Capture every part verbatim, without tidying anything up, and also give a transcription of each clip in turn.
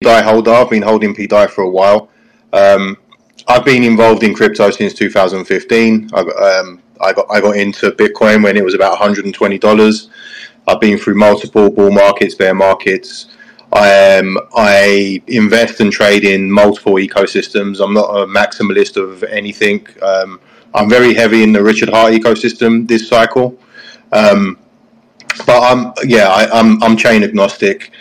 P D A I holder. I've been holding P D A I for a while. Um, I've been involved in crypto since two thousand fifteen. I got, um, I got I got into Bitcoin when it was about one hundred twenty dollars. I've been through multiple bull markets, bear markets. I um, I invest and trade in multiple ecosystems. I'm not a maximalist of anything. Um, I'm very heavy in the Richard Heart ecosystem this cycle, um, but I'm yeah I, I'm I'm chain agnostic.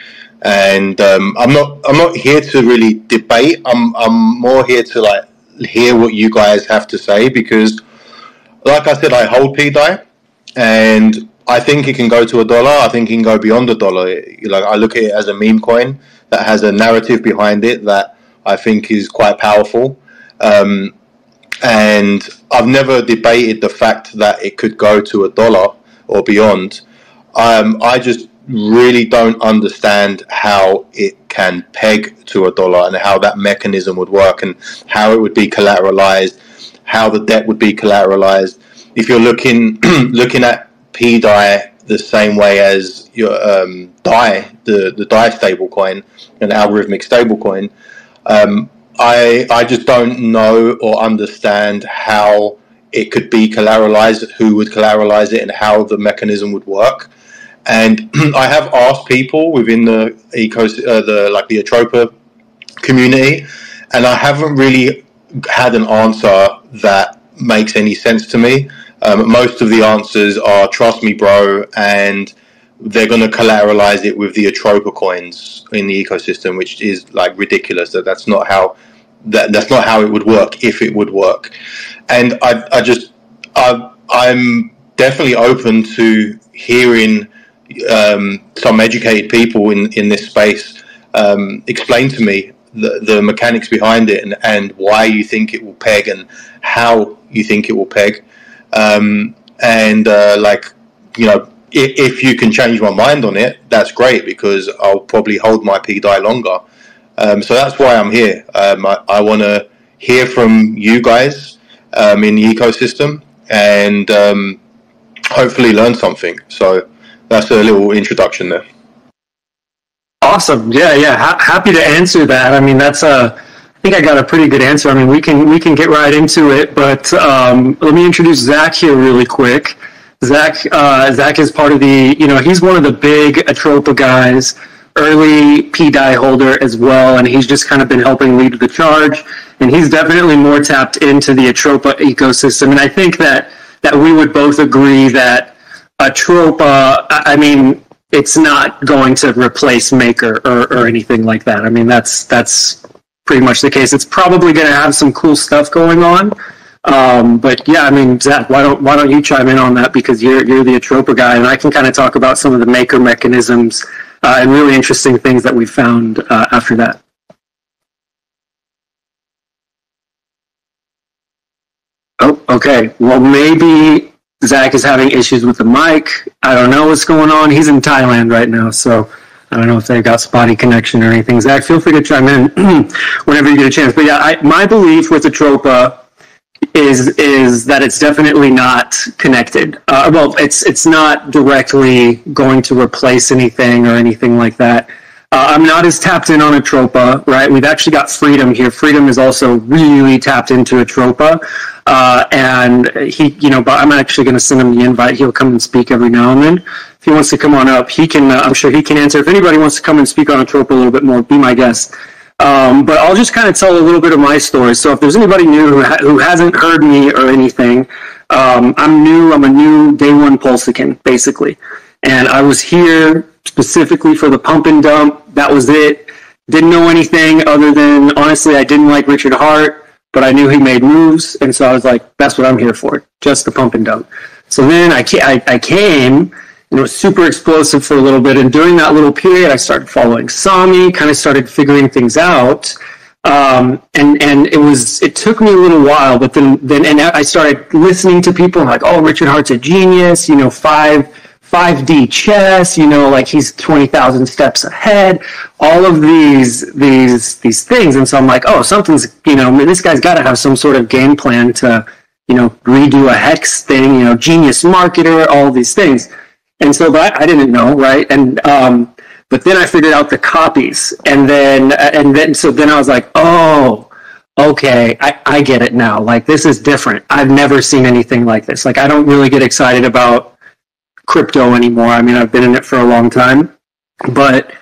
And um, I'm not. I'm not here to really debate. I'm. I'm more here to like hear what you guys have to say, because, like I said, I hold P D A I, and I think it can go to a dollar. I think it can go beyond a dollar. Like, I look at it as a meme coin that has a narrative behind it that I think is quite powerful. Um, and I've never debated the fact that it could go to a dollar or beyond. Um, I just. really don't understand how it can peg to a dollar and how that mechanism would work and how it would be collateralized, how the debt would be collateralized. If you're looking looking at P D A I the same way as your um, D A I, the the D A I stablecoin, an algorithmic stablecoin, um, I I just don't know or understand how it could be collateralized, who would collateralize it, and how the mechanism would work. And I have asked people within the eco, uh, the like the Atropa community, and I haven't really had an answer that makes any sense to me. Um, most of the answers are "trust me, bro," and they're going to collateralize it with the Atropa coins in the ecosystem, which is like ridiculous. That that's not how that that's not how it would work, if it would work. And I I just I I'm definitely open to hearing Um, some educated people in, in this space um, explain to me the, the mechanics behind it and, and why you think it will peg and how you think it will peg. Um, and uh, like, you know, if, if you can change my mind on it, that's great, because I'll probably hold my P D A I longer. Um, so that's why I'm here. Um, I, I want to hear from you guys um, in the ecosystem and um, hopefully learn something. So that's a little introduction there. Awesome. Yeah, yeah. Ha happy to answer that. I mean, that's a, I think I got a pretty good answer. I mean, we can we can get right into it, but um, let me introduce Zach here really quick. Zach, uh, Zach is part of the, you know, he's one of the big Atropa guys, early P D A I holder as well, and he's just kind of been helping lead the charge, and he's definitely more tapped into the Atropa ecosystem, and I think that, that we would both agree that Atropa, I mean, it's not going to replace Maker or, or anything like that. I mean, that's that's pretty much the case. It's probably going to have some cool stuff going on, um, but yeah, I mean, Zach, why don't why don't you chime in on that, because you're you're the Atropa guy, and I can kind of talk about some of the Maker mechanisms uh, and really interesting things that we found uh, after that. Oh, okay. Well, maybe Zach is having issues with the mic. I don't know what's going on. He's in Thailand right now, so I don't know if they've got spotty connection or anything. Zach, feel free to chime in whenever you get a chance. But yeah, I, my belief with Atropa is is that it's definitely not connected. Uh, well, it's it's not directly going to replace anything or anything like that. Uh, I'm not as tapped in on Atropa, right? We've actually got Freedom here. Freedom is also really tapped into Atropa. Uh, and he, you know, but I'm actually going to send him the invite. He'll come and speak every now and then. If he wants to come on up, he can, uh, I'm sure he can answer. If anybody wants to come and speak on Atropa a little bit more, be my guest. Um, but I'll just kind of tell a little bit of my story. So if there's anybody new who, ha who hasn't heard me or anything, um, I'm new. I'm a new day one Pulsecan, basically. And I was here specifically for the pump and dump. That was it. Didn't know anything other than, honestly, I didn't like Richard Heart, but I knew he made moves, and so I was like, that's what I'm here for, just the pump and dump. So then I, I, I came, and it was super explosive for a little bit, and during that little period, I started following Sonny, kind of started figuring things out, um, and, and it was, it took me a little while, but then, then and I started listening to people, like, oh, Richard Hart's a genius, you know, five, five D chess, you know, like he's twenty thousand steps ahead, all of these, these, these things. And so I'm like, oh, something's, you know, this guy's got to have some sort of game plan to, you know, redo a Hex thing, you know, genius marketer, all these things. And so, but I, I didn't know, right? And um, But then I figured out the copies, and then and then so then I was like, oh, okay, I, I get it now. Like, this is different. I've never seen anything like this. Like, I don't really get excited about crypto anymore. I mean, I've been in it for a long time, but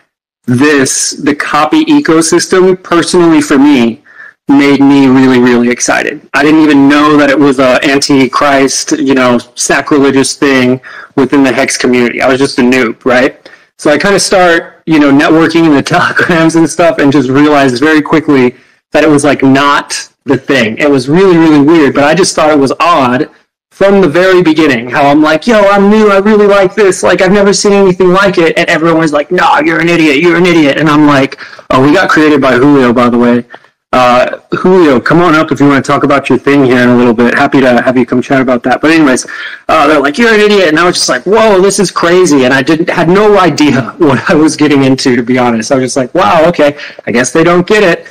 this, the copy ecosystem, personally for me, made me really, really excited. I didn't even know that it was an anti-Christ, you know, sacrilegious thing within the Hex community. I was just a noob, right? So I kind of start, you know, networking in the telegrams and stuff, and just realized very quickly that it was like not the thing. It was really, really weird, but I just thought it was odd from the very beginning, how I'm like, yo, I'm new, I really like this, like, I've never seen anything like it, and everyone's like, no, you're an idiot, you're an idiot, and I'm like, oh, we got created by Julio, by the way. Uh, Julio, come on up if you want to talk about your thing here in a little bit. Happy to have you come chat about that. But anyways, uh, they're like, you're an idiot, and I was just like, whoa, this is crazy, and I didn't had no idea what I was getting into, to be honest. I was just like, wow, okay, I guess they don't get it.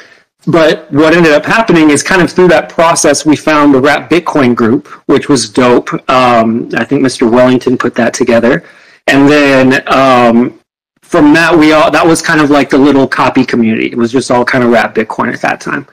But what ended up happening is kind of through that process, we found the Wrapped Bitcoin group, which was dope. Um, I think Mister Wellington put that together. And then um, from that, we all, that was kind of like the little copy community. It was just all kind of Wrapped Bitcoin at that time.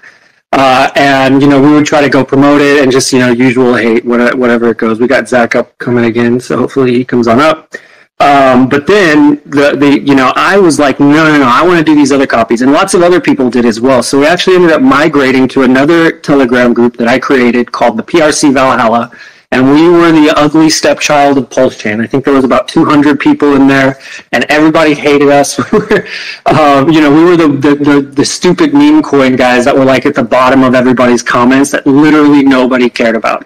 Uh, and, you know, we would try to go promote it and just, you know, usual hate, whatever it goes. We got Zach up coming again, so hopefully he comes on up. Um, but then, the, the you know, I was like, no, no, no, I want to do these other copies. And lots of other people did as well. So we actually ended up migrating to another Telegram group that I created called the P R C Valhalla. And we were the ugly stepchild of PulseChain. I think there was about two hundred people in there, and everybody hated us. We were, um, you know, we were the, the, the, the stupid meme coin guys that were like at the bottom of everybody's comments that literally nobody cared about.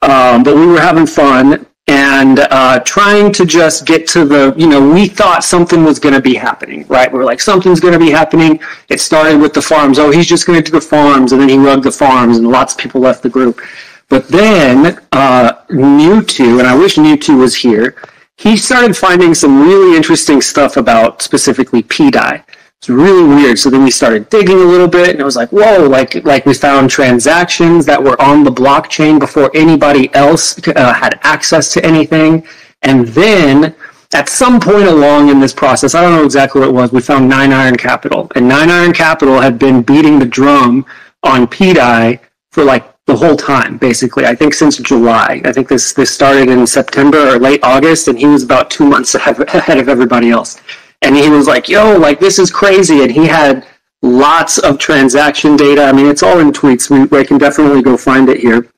Um, but we were having fun. And uh, trying to just get to the, you know, we thought something was going to be happening, right? We were like, something's going to be happening. It started with the farms. Oh, he's just going to do the farms. And then he rugged the farms, and lots of people left the group. But then uh, Newtwo, and I wish Newtwo was here, he started finding some really interesting stuff about specifically P D A I. It's really weird. So then we started digging a little bit, and it was like, whoa, like like we found transactions that were on the blockchain before anybody else uh, had access to anything. And then at some point along in this process, I don't know exactly what it was, we found Nine Iron Capital. And Nine Iron Capital had been beating the drum on P D A I for like the whole time, basically. I think since July. I think this, this started in September or late August, and he was about two months ahead of everybody else. And he was like, yo, like, this is crazy. And he had lots of transaction data. I mean, it's all in tweets. We, we can definitely go find it here.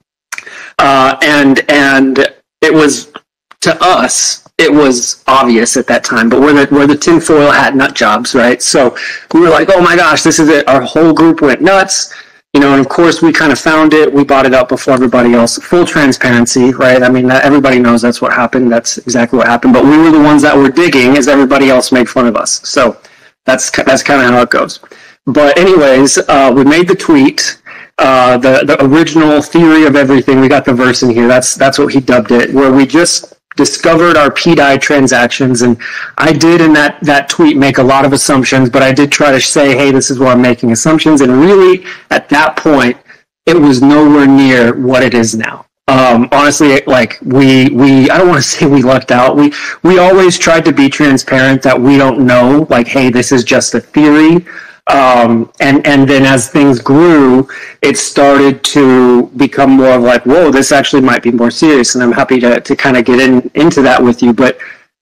Uh, and and it was, to us, it was obvious at that time. But we're the, we're the tinfoil hat nut jobs, right? So we were like, oh, my gosh, this is it. Our whole group went nuts. You know, and of course, we kind of found it. We bought it up before everybody else. Full transparency, right? I mean, that, everybody knows that's what happened. That's exactly what happened. But we were the ones that were digging as everybody else made fun of us. So that's that's kind of how it goes. But anyways, uh, we made the tweet, uh, the, the original theory of everything. We got the verse in here. That's, that's what he dubbed it, where we just discovered our P D A I transactions. And I did in that, that tweet make a lot of assumptions, but I did try to say, hey, this is where I'm making assumptions. And really, at that point, it was nowhere near what it is now. Um, honestly, like we, we, I don't want to say we lucked out. We, we always tried to be transparent that we don't know, like, hey, this is just a theory. Um, and, and then as things grew, it started to become more of like, whoa, this actually might be more serious. And I'm happy to, to kind of get in, into that with you, but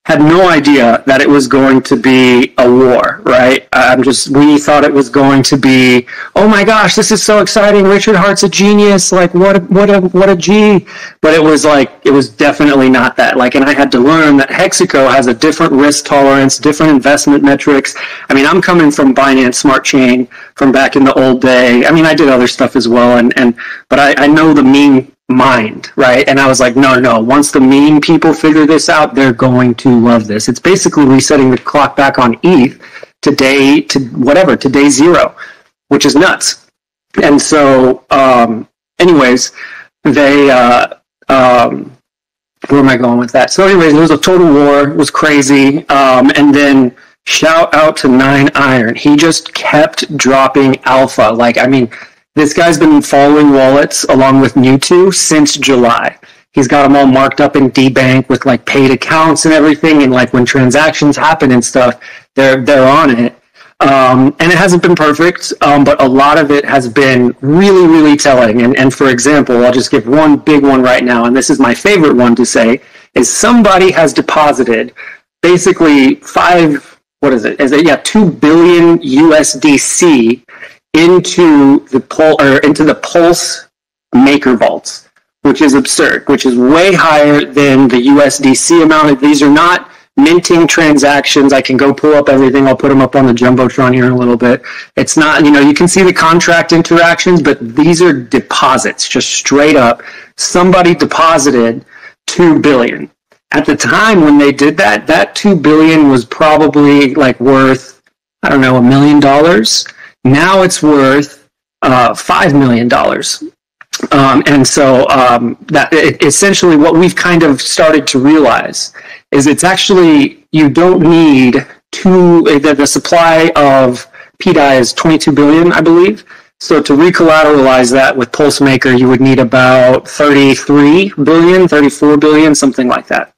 had no idea that it was going to be a war, right? I'm just, we thought it was going to be, oh my gosh, this is so exciting. Richard Hart's a genius. Like what, a, what a, what a G, but it was like, it was definitely not that. Like, and I had to learn that Hexico has a different risk tolerance, different investment metrics. I mean, I'm coming from Binance Smart Chain from back in the old day. I mean, I did other stuff as well. And, and, but I, I know the meme mind, right? And I was like, no, no, once the meme people figure this out, they're going to love this. It's basically resetting the clock back on E T H today to whatever, to day zero, which is nuts. And so, um, anyways, they, uh, um, where am I going with that? So anyways, it was a total war, it was crazy. Um, and then shout out to Nine Iron. He just kept dropping alpha. Like, I mean, this guy's been following wallets along with Newtwo since July. He's got them all marked up in D Bank with like paid accounts and everything. And like when transactions happen and stuff, They're they're on it, um, and it hasn't been perfect, um, but a lot of it has been really really telling. And and for example, I'll just give one big one right now, and this is my favorite one to say is somebody has deposited basically five what is it? Is it yeah two billion U S D C into the pol or into the Pulse Maker vaults, which is absurd, which is way higher than the U S D C amount. These are not minting transactions. I can go pull up everything. I'll put them up on the Jumbotron here in a little bit. It's not, you know, you can see the contract interactions, but these are deposits, just straight up. Somebody deposited two billion dollars. At the time when they did that, that two billion dollars was probably like worth, I don't know, a million dollars. Now it's worth uh, five million dollars. Um, and so um, that it, essentially what we've kind of started to realize is it's actually, you don't need two, the, the supply of P D A I is twenty-two billion, I believe. So to recollateralize that with PulseMaker, you would need about thirty-three billion, thirty-four billion, something like that.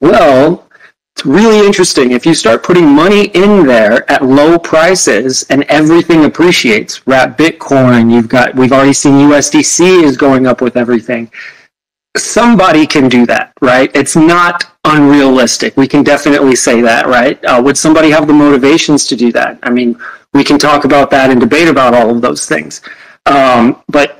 Well, it's really interesting. If you start putting money in there at low prices and everything appreciates, Wrapped Bitcoin, you've got, we've already seen U S D C is going up with everything. Somebody can do that, right? It's not unrealistic. We can definitely say that, right? Uh, would somebody have the motivations to do that? I mean, we can talk about that and debate about all of those things. Um, but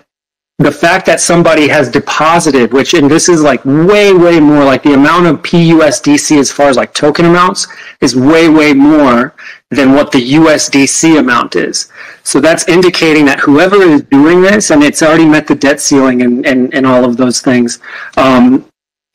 the fact that somebody has deposited, which, and this is like way, way more, like the amount of P U S D C as far as like token amounts is way, way more than what the U S D C amount is. So that's indicating that whoever is doing this, and it's already met the debt ceiling and, and, and all of those things, um,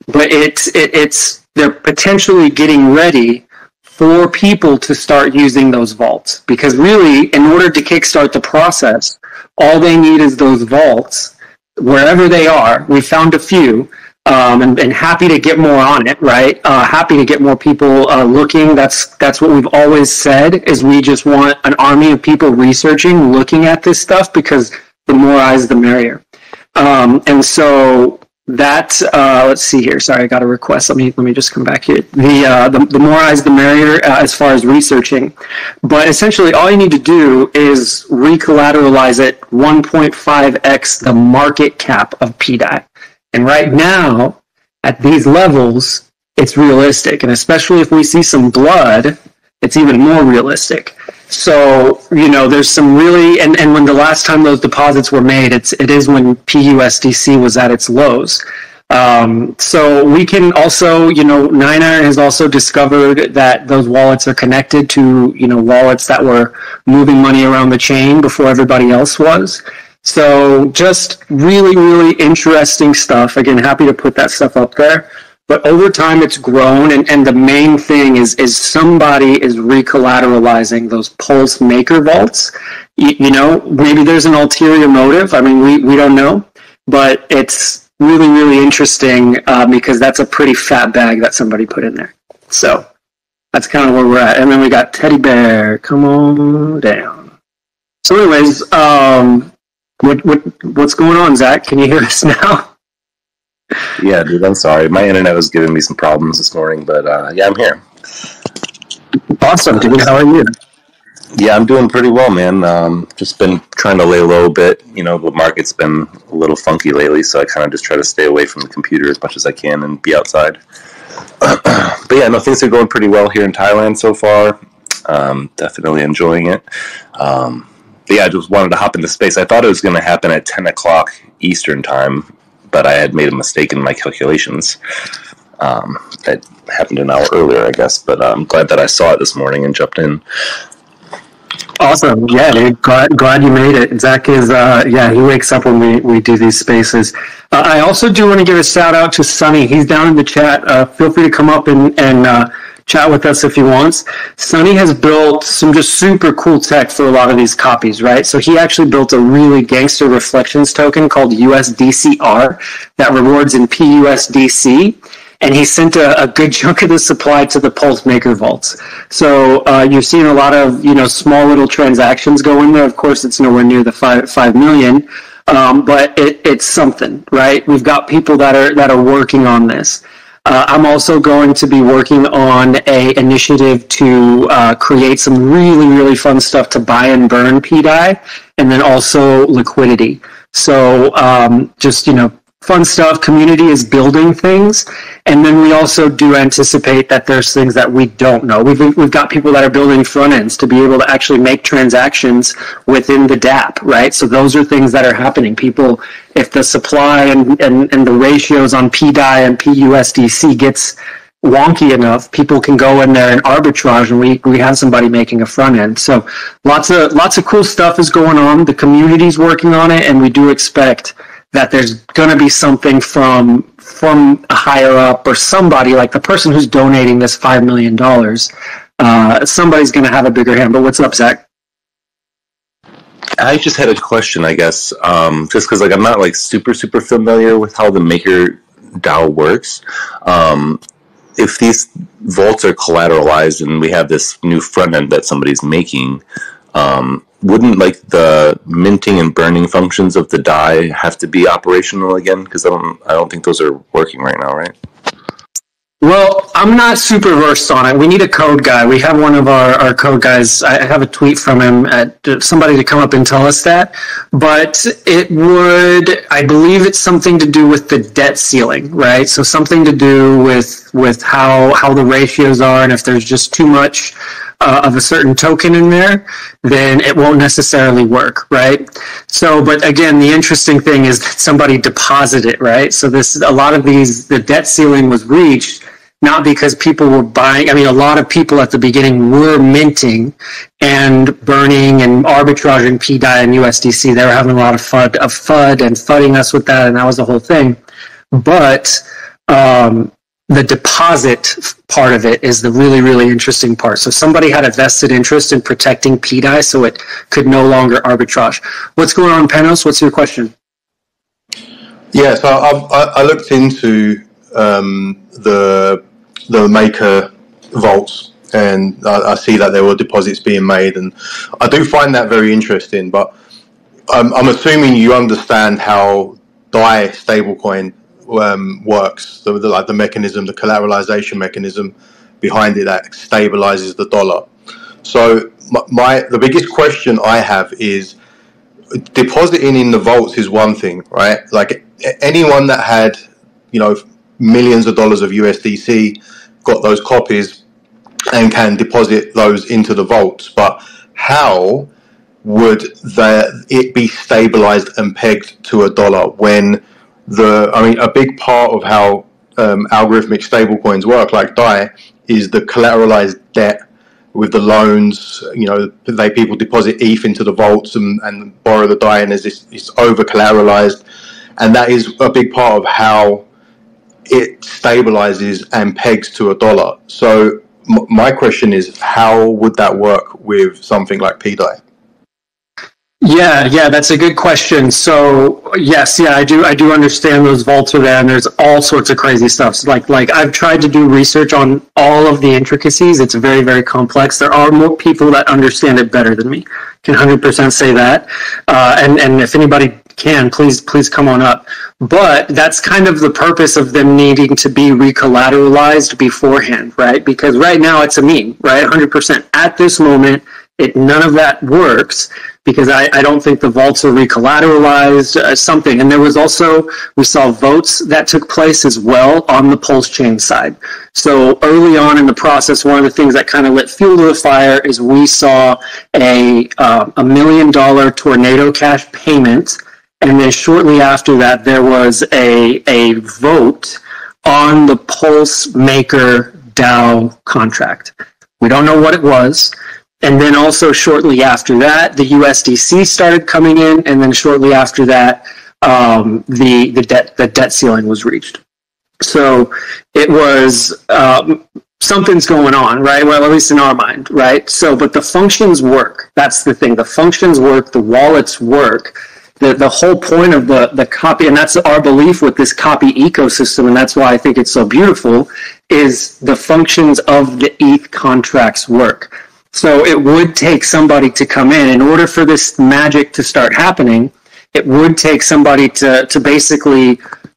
but it's, it, it's, they're potentially getting ready for people to start using those vaults. Because really, in order to kickstart the process, all they need is those vaults, wherever they are. We found a few, um, and, and happy to get more on it, right? Uh, happy to get more people uh, looking. That's that's what we've always said, is we just want an army of people researching, looking at this stuff, because the more eyes, the merrier. Um, and so that, uh, let's see here. Sorry, I got a request. Let me let me just come back here. The uh, the, the more eyes, the merrier uh, as far as researching. But essentially, all you need to do is recollateralize it one point five x the market cap of P D A I. And right now, at these levels, it's realistic. And especially if we see some blood, it's even more realistic. So, you know, there's some really, and, and when the last time those deposits were made, it's, it is when P U S D C was at its lows. Um, so we can also, you know, Nine Iron has also discovered that those wallets are connected to, you know, wallets that were moving money around the chain before everybody else was. So just really, really interesting stuff. Again, happy to put that stuff up there. But over time, it's grown, and, and the main thing is is somebody is recollateralizing those Pulse Maker vaults. You, you know, maybe there's an ulterior motive. I mean, we, we don't know, but it's really, really interesting uh, because that's a pretty fat bag that somebody put in there. So that's kind of where we're at. And then we got Teddy Bear. Come on down. So anyways, um, what, what, what's going on, Zach? Can you hear us now? Yeah, dude, I'm sorry. My internet was giving me some problems this morning, but uh, yeah, I'm here. Awesome, dude. How are you? Yeah, I'm doing pretty well, man. Um, just been trying to lay low a bit. You know, the market's been a little funky lately, so I kind of just try to stay away from the computer as much as I can and be outside. But yeah, no, things are going pretty well here in Thailand so far. Um, definitely enjoying it. Um, but yeah, I just wanted to hop into space. I thought it was going to happen at ten o'clock Eastern time, but I had made a mistake in my calculations. Um, that happened an hour earlier, I guess, but I'm glad that I saw it this morning and jumped in. Awesome. Yeah, dude. Glad, glad you made it. Zach is, uh, yeah, he wakes up when we, we do these spaces. Uh, I also do want to give a shout out to Sonny. He's down in the chat. Uh, feel free to come up and, and uh, chat with us if he wants. Sonny has built some just super cool tech for a lot of these copies, right? So he actually built a really gangster reflections token called U S D C R that rewards in P U S D C, and he sent a, a good chunk of the supply to the Pulse Maker vaults. So uh, you've seen a lot of, you know, small little transactions go in there. Of course, it's nowhere near the five five million, um, but it, it's something, right? We've got people that are that are working on this. Uh, I'm also going to be working on a initiative to uh, create some really, really fun stuff to buy and burn P D A I, and then also liquidity. So um, just, you know, fun stuff. Community is building things. And then we also do anticipate that there's things that we don't know. We've, we've got people that are building front ends to be able to actually make transactions within the dApp, right? So those are things that are happening. People, if the supply and, and, and the ratios on P D A I and P U S D C gets wonky enough, people can go in there and arbitrage, and we, we have somebody making a front end. So lots of, lots of cool stuff is going on. The community's working on it, and we do expect that there's going to be something from from a higher up or somebody, like the person who's donating this five million dollars. Uh, somebody's going to have a bigger hand. But what's up, Zach? I just had a question, I guess, um, just because like, I'm not like super, super familiar with how the MakerDAO works. Um, if these vaults are collateralized and we have this new front end that somebody's making, um, wouldn't like the minting and burning functions of the D A I have to be operational again? Because I don't, I don't think those are working right now, right? Well, I'm not super versed on it. We need a code guy. We have one of our, our code guys. I have a tweet from him at somebody to come up and tell us that. But it would, I believe it's something to do with the debt ceiling, right? So something to do with with how how the ratios are, and if there's just too much Uh, of a certain token in there, then it won't necessarily work, right? So, but again, the interesting thing is that somebody deposited it, right? So this, a lot of these, the debt ceiling was reached not because people were buying. I mean, a lot of people at the beginning were minting and burning and arbitraging P D A I and U S D C. They were having a lot of FUD, of FUD and FUDing us with that, and that was the whole thing. But um, the deposit part of it is the really, really interesting part. So somebody had a vested interest in protecting P D A I so it could no longer arbitrage. What's going on, Panos? What's your question? Yeah, so I've, I looked into um, the the maker vaults, and I, I see that there were deposits being made, and I do find that very interesting. But I'm, I'm assuming you understand how D A I stablecoin Um, works, so the, like the mechanism, the collateralization mechanism behind it that stabilizes the dollar. So my, my the biggest question I have is, depositing in the vaults is one thing, right? Like anyone that had, you know, millions of dollars of U S D C got those copies and can deposit those into the vaults, but how would the, it be stabilized and pegged to a dollar when The, I mean, a big part of how um, algorithmic stablecoins work, like D A I, is the collateralized debt with the loans. You know, they people deposit E T H into the vaults and, and borrow the D A I, and there's this, it's over collateralized, and that is a big part of how it stabilizes and pegs to a dollar. So, m my question is, how would that work with something like P D A I? Yeah, yeah, that's a good question. So yes, yeah, I do, I do understand those vaults are there, and there's all sorts of crazy stuff. So like, like I've tried to do research on all of the intricacies. It's very, very complex. There are more people that understand it better than me. Can one hundred percent say that. Uh, and and if anybody can, please, please come on up. But that's kind of the purpose of them needing to be recollateralized beforehand, right? Because right now it's a meme, right? one hundred percent at this moment. It, none of that works because I, I don't think the vaults are recollateralized uh, something. And there was also, we saw votes that took place as well on the PulseChain side. So early on in the process, one of the things that kind of lit fuel to the fire is we saw a uh, a million dollar Tornado Cash payment. And then shortly after that, there was a, a vote on the Pulse Maker DAO contract. We don't know what it was. And then also shortly after that, the U S D C started coming in, and then shortly after that, um, the the debt the debt ceiling was reached. So it was um, something's going on, right? Well, at least in our mind, right? So, but the functions work. That's the thing. The functions work. The wallets work. The the whole point of the the copy, and that's our belief with this copy ecosystem, and that's why I think it's so beautiful, is the functions of the E T H contracts work. So it would take somebody to come in. In order for this magic to start happening, it would take somebody to, to basically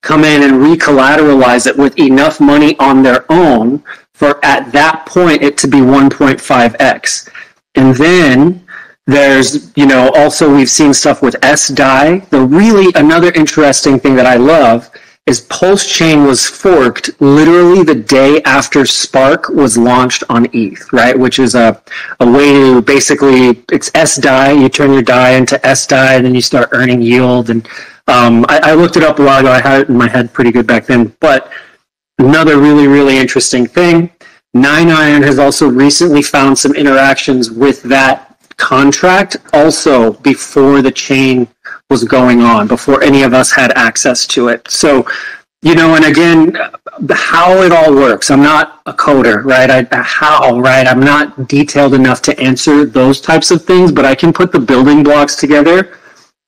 come in and re-collateralize it with enough money on their own for at that point it to be one point five X. And then there's, you know, also we've seen stuff with sDAI. The really another interesting thing that I love is PulseChain was forked literally the day after Spark was launched on E T H, right? Which is a, a way to basically, it's sDAI, you turn your D A I into sDAI, and then you start earning yield. And um, I, I looked it up a while ago. I had it in my head pretty good back then. But another really, really interesting thing, Nine Iron has also recently found some interactions with that contract also before the chain was going on, before any of us had access to it. So, you know, and again, how it all works. I'm not a coder, right? I, how, right? I'm not detailed enough to answer those types of things, but I can put the building blocks together,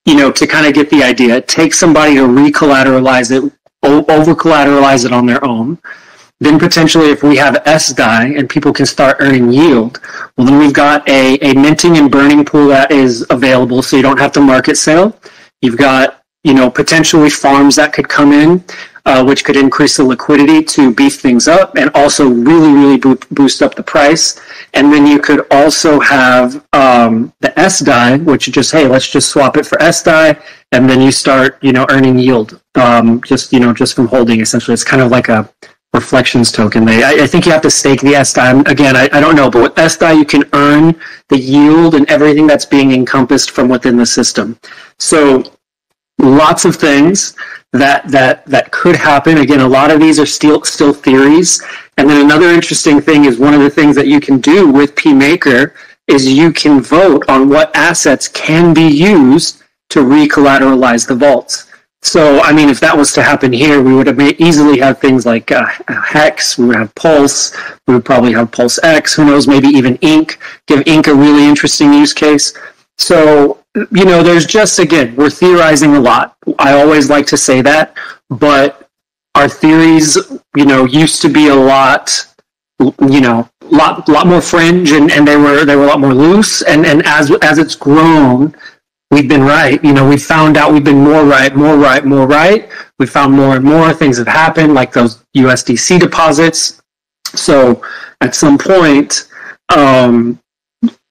you know, to kind of get the idea. It takes somebody to re-collateralize it, over-collateralize it on their own. Then potentially if we have sDAI and people can start earning yield, well then we've got a, a minting and burning pool that is available, so you don't have to market sell. You've got, you know, potentially farms that could come in, uh, which could increase the liquidity to beef things up and also really, really bo boost up the price. And then you could also have um, the sDAI, which just, hey, let's just swap it for sDAI, and then you start, you know, earning yield um, just, you know, just from holding essentially. It's kind of like a Reflections token. They, I, I think you have to stake the sDAI. Again, I, I don't know, but with sDAI, you can earn the yield and everything that's being encompassed from within the system. So, lots of things that that that could happen. Again, a lot of these are still still theories. And then another interesting thing is one of the things that you can do with PMaker is you can vote on what assets can be used to re-collateralize the vaults. So, I mean, if that was to happen here, we would have easily have things like uh, Hex, we would have Pulse, we would probably have PulseX, who knows, maybe even Ink, give Ink a really interesting use case. So, you know, there's just, again, we're theorizing a lot. I always like to say that, but our theories, you know, used to be a lot, you know, lot, lot more fringe, and, and they were they were a lot more loose, and, and as as it's grown, we've been right. You know, we found out we've been more right, more right, more right. We found more and more things have happened, like those U S D C deposits. So at some point, um,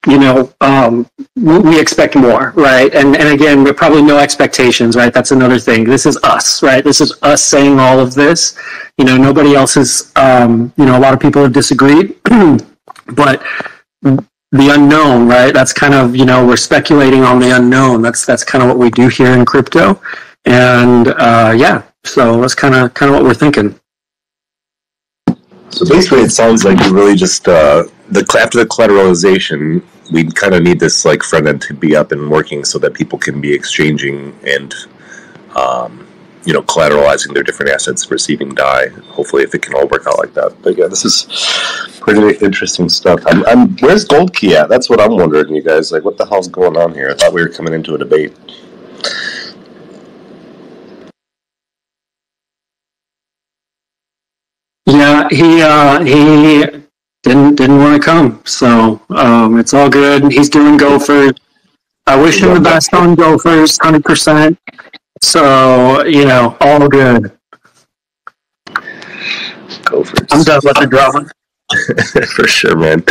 you know, um, we expect more, right? And, and again, we're probably no expectations, right? That's another thing. This is us, right? This is us saying all of this. You know, nobody else is, um, you know, a lot of people have disagreed, but the unknown, right? That's kind of, you know, we're speculating on the unknown. That's that's kind of what we do here in crypto, and uh, yeah, so that's kind of kind of what we're thinking. So basically, it sounds like you really just uh, the after the collateralization, we kind of need this like front end to be up and working so that people can be exchanging and um, you know, collateralizing their different assets, receiving D A I. Hopefully, if it can all work out like that. But yeah, this is pretty interesting stuff. I'm, I'm, where's Gold Key at? That's what I'm wondering, you guys. Like, what the hell's going on here? I thought we were coming into a debate. Yeah, he uh, he didn't didn't want to come, so um, it's all good. He's doing Gophers. I wish him the best on Gophers, one hundred percent. So, you know, all good. Gophers. I'm done with the drama. For sure, man.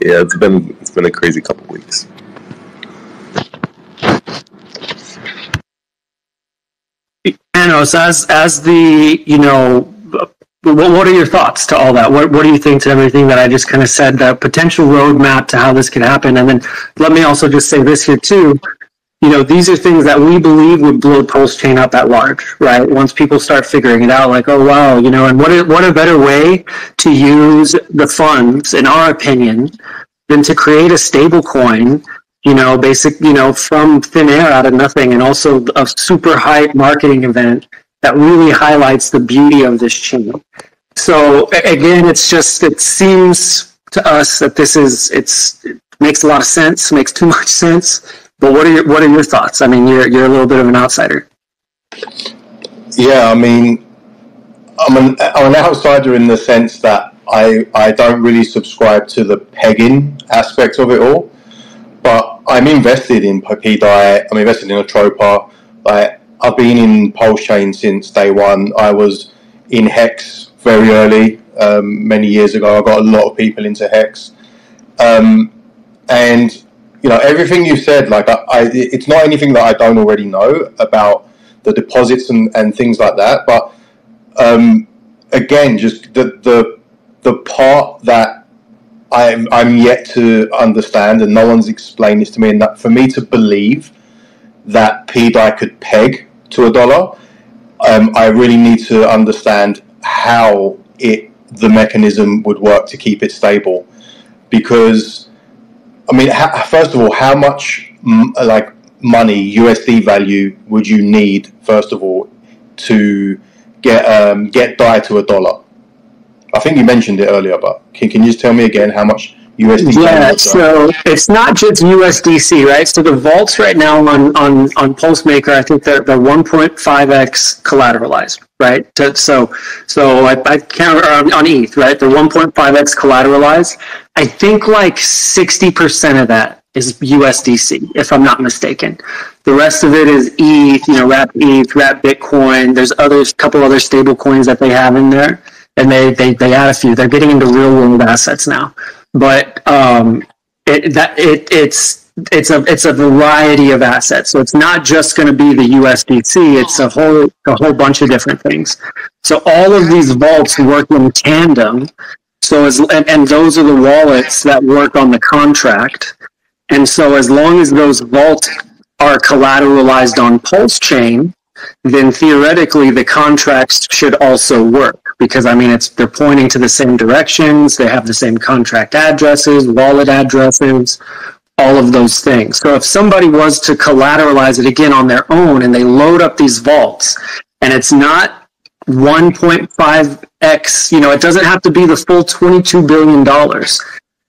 Yeah, it's been it's been a crazy couple weeks. Panos, as as the, you know, what what are your thoughts to all that? What what do you think to everything that I just kind of said? The potential roadmap to how this could happen, and then let me also just say this here too. You know, these are things that we believe would blow PulseChain up at large, right? Once people start figuring it out, like, oh, wow, you know, and what a, what a better way to use the funds, in our opinion, than to create a stable coin, you know, basic, you know, from thin air out of nothing, and also a super hype marketing event that really highlights the beauty of this chain. So, again, it's just, it seems to us that this is, it's, it makes a lot of sense, makes too much sense. But what are your what are your thoughts? I mean, you're you're a little bit of an outsider. Yeah, I mean, I'm an I'm an outsider in the sense that I I don't really subscribe to the pegging aspect of it all. But I'm invested in P D A I. I'm invested in Atropa. Like I've been in PulseChain since day one. I was in Hex very early, um, many years ago. I got a lot of people into Hex. Um, and, you know, everything you said, like, I, I, it's not anything that I don't already know about the deposits and, and things like that. But, um, again, just the, the, the part that I'm, I'm yet to understand, and no one's explained this to me, and that for me to believe that P D A I could peg to a dollar, um, I really need to understand how it the mechanism would work to keep it stable. Because, I mean, ha first of all, how much m like money, U S D value, would you need, first of all, to get um, get D A I to a dollar? I think you mentioned it earlier, but can, can you just tell me again how much U S D C? Yeah, so it's not just U S D C, right? So the vaults right now on on, on PulseMaker, I think they're, they're one point five X collateralized, right? So so I, I count on, on E T H, right? They're one point five X collateralized. I think like sixty percent of that is U S D C, if I'm not mistaken. The rest of it is E T H, you know, Wrapped E T H, Wrapped Bitcoin. There's others, couple other stable coins that they have in there. And they, they, they add a few. They're getting into real world assets now, but um, it that it it's it's a it's a variety of assets. So it's not just going to be the U S D C. It's a whole a whole bunch of different things. So all of these vaults work in tandem. So as and, and those are the wallets that work on the contract. And so as long as those vaults are collateralized on PulseChain, then theoretically the contracts should also work, because I mean it's they're pointing to the same directions, they have the same contract addresses, wallet addresses, all of those things. So if somebody was to collateralize it again on their own and they load up these vaults, and it's not one point five X, you know, it doesn't have to be the full twenty-two billion dollars.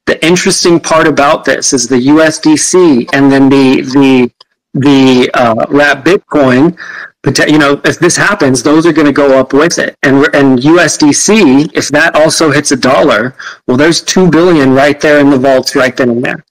The interesting part about this is the U S D C and then the the the uh, Wrapped Bitcoin. You know, if this happens, those are going to go up with it. And and U S D C, if that also hits a dollar, well, there's two billion right there in the vaults, right then and there.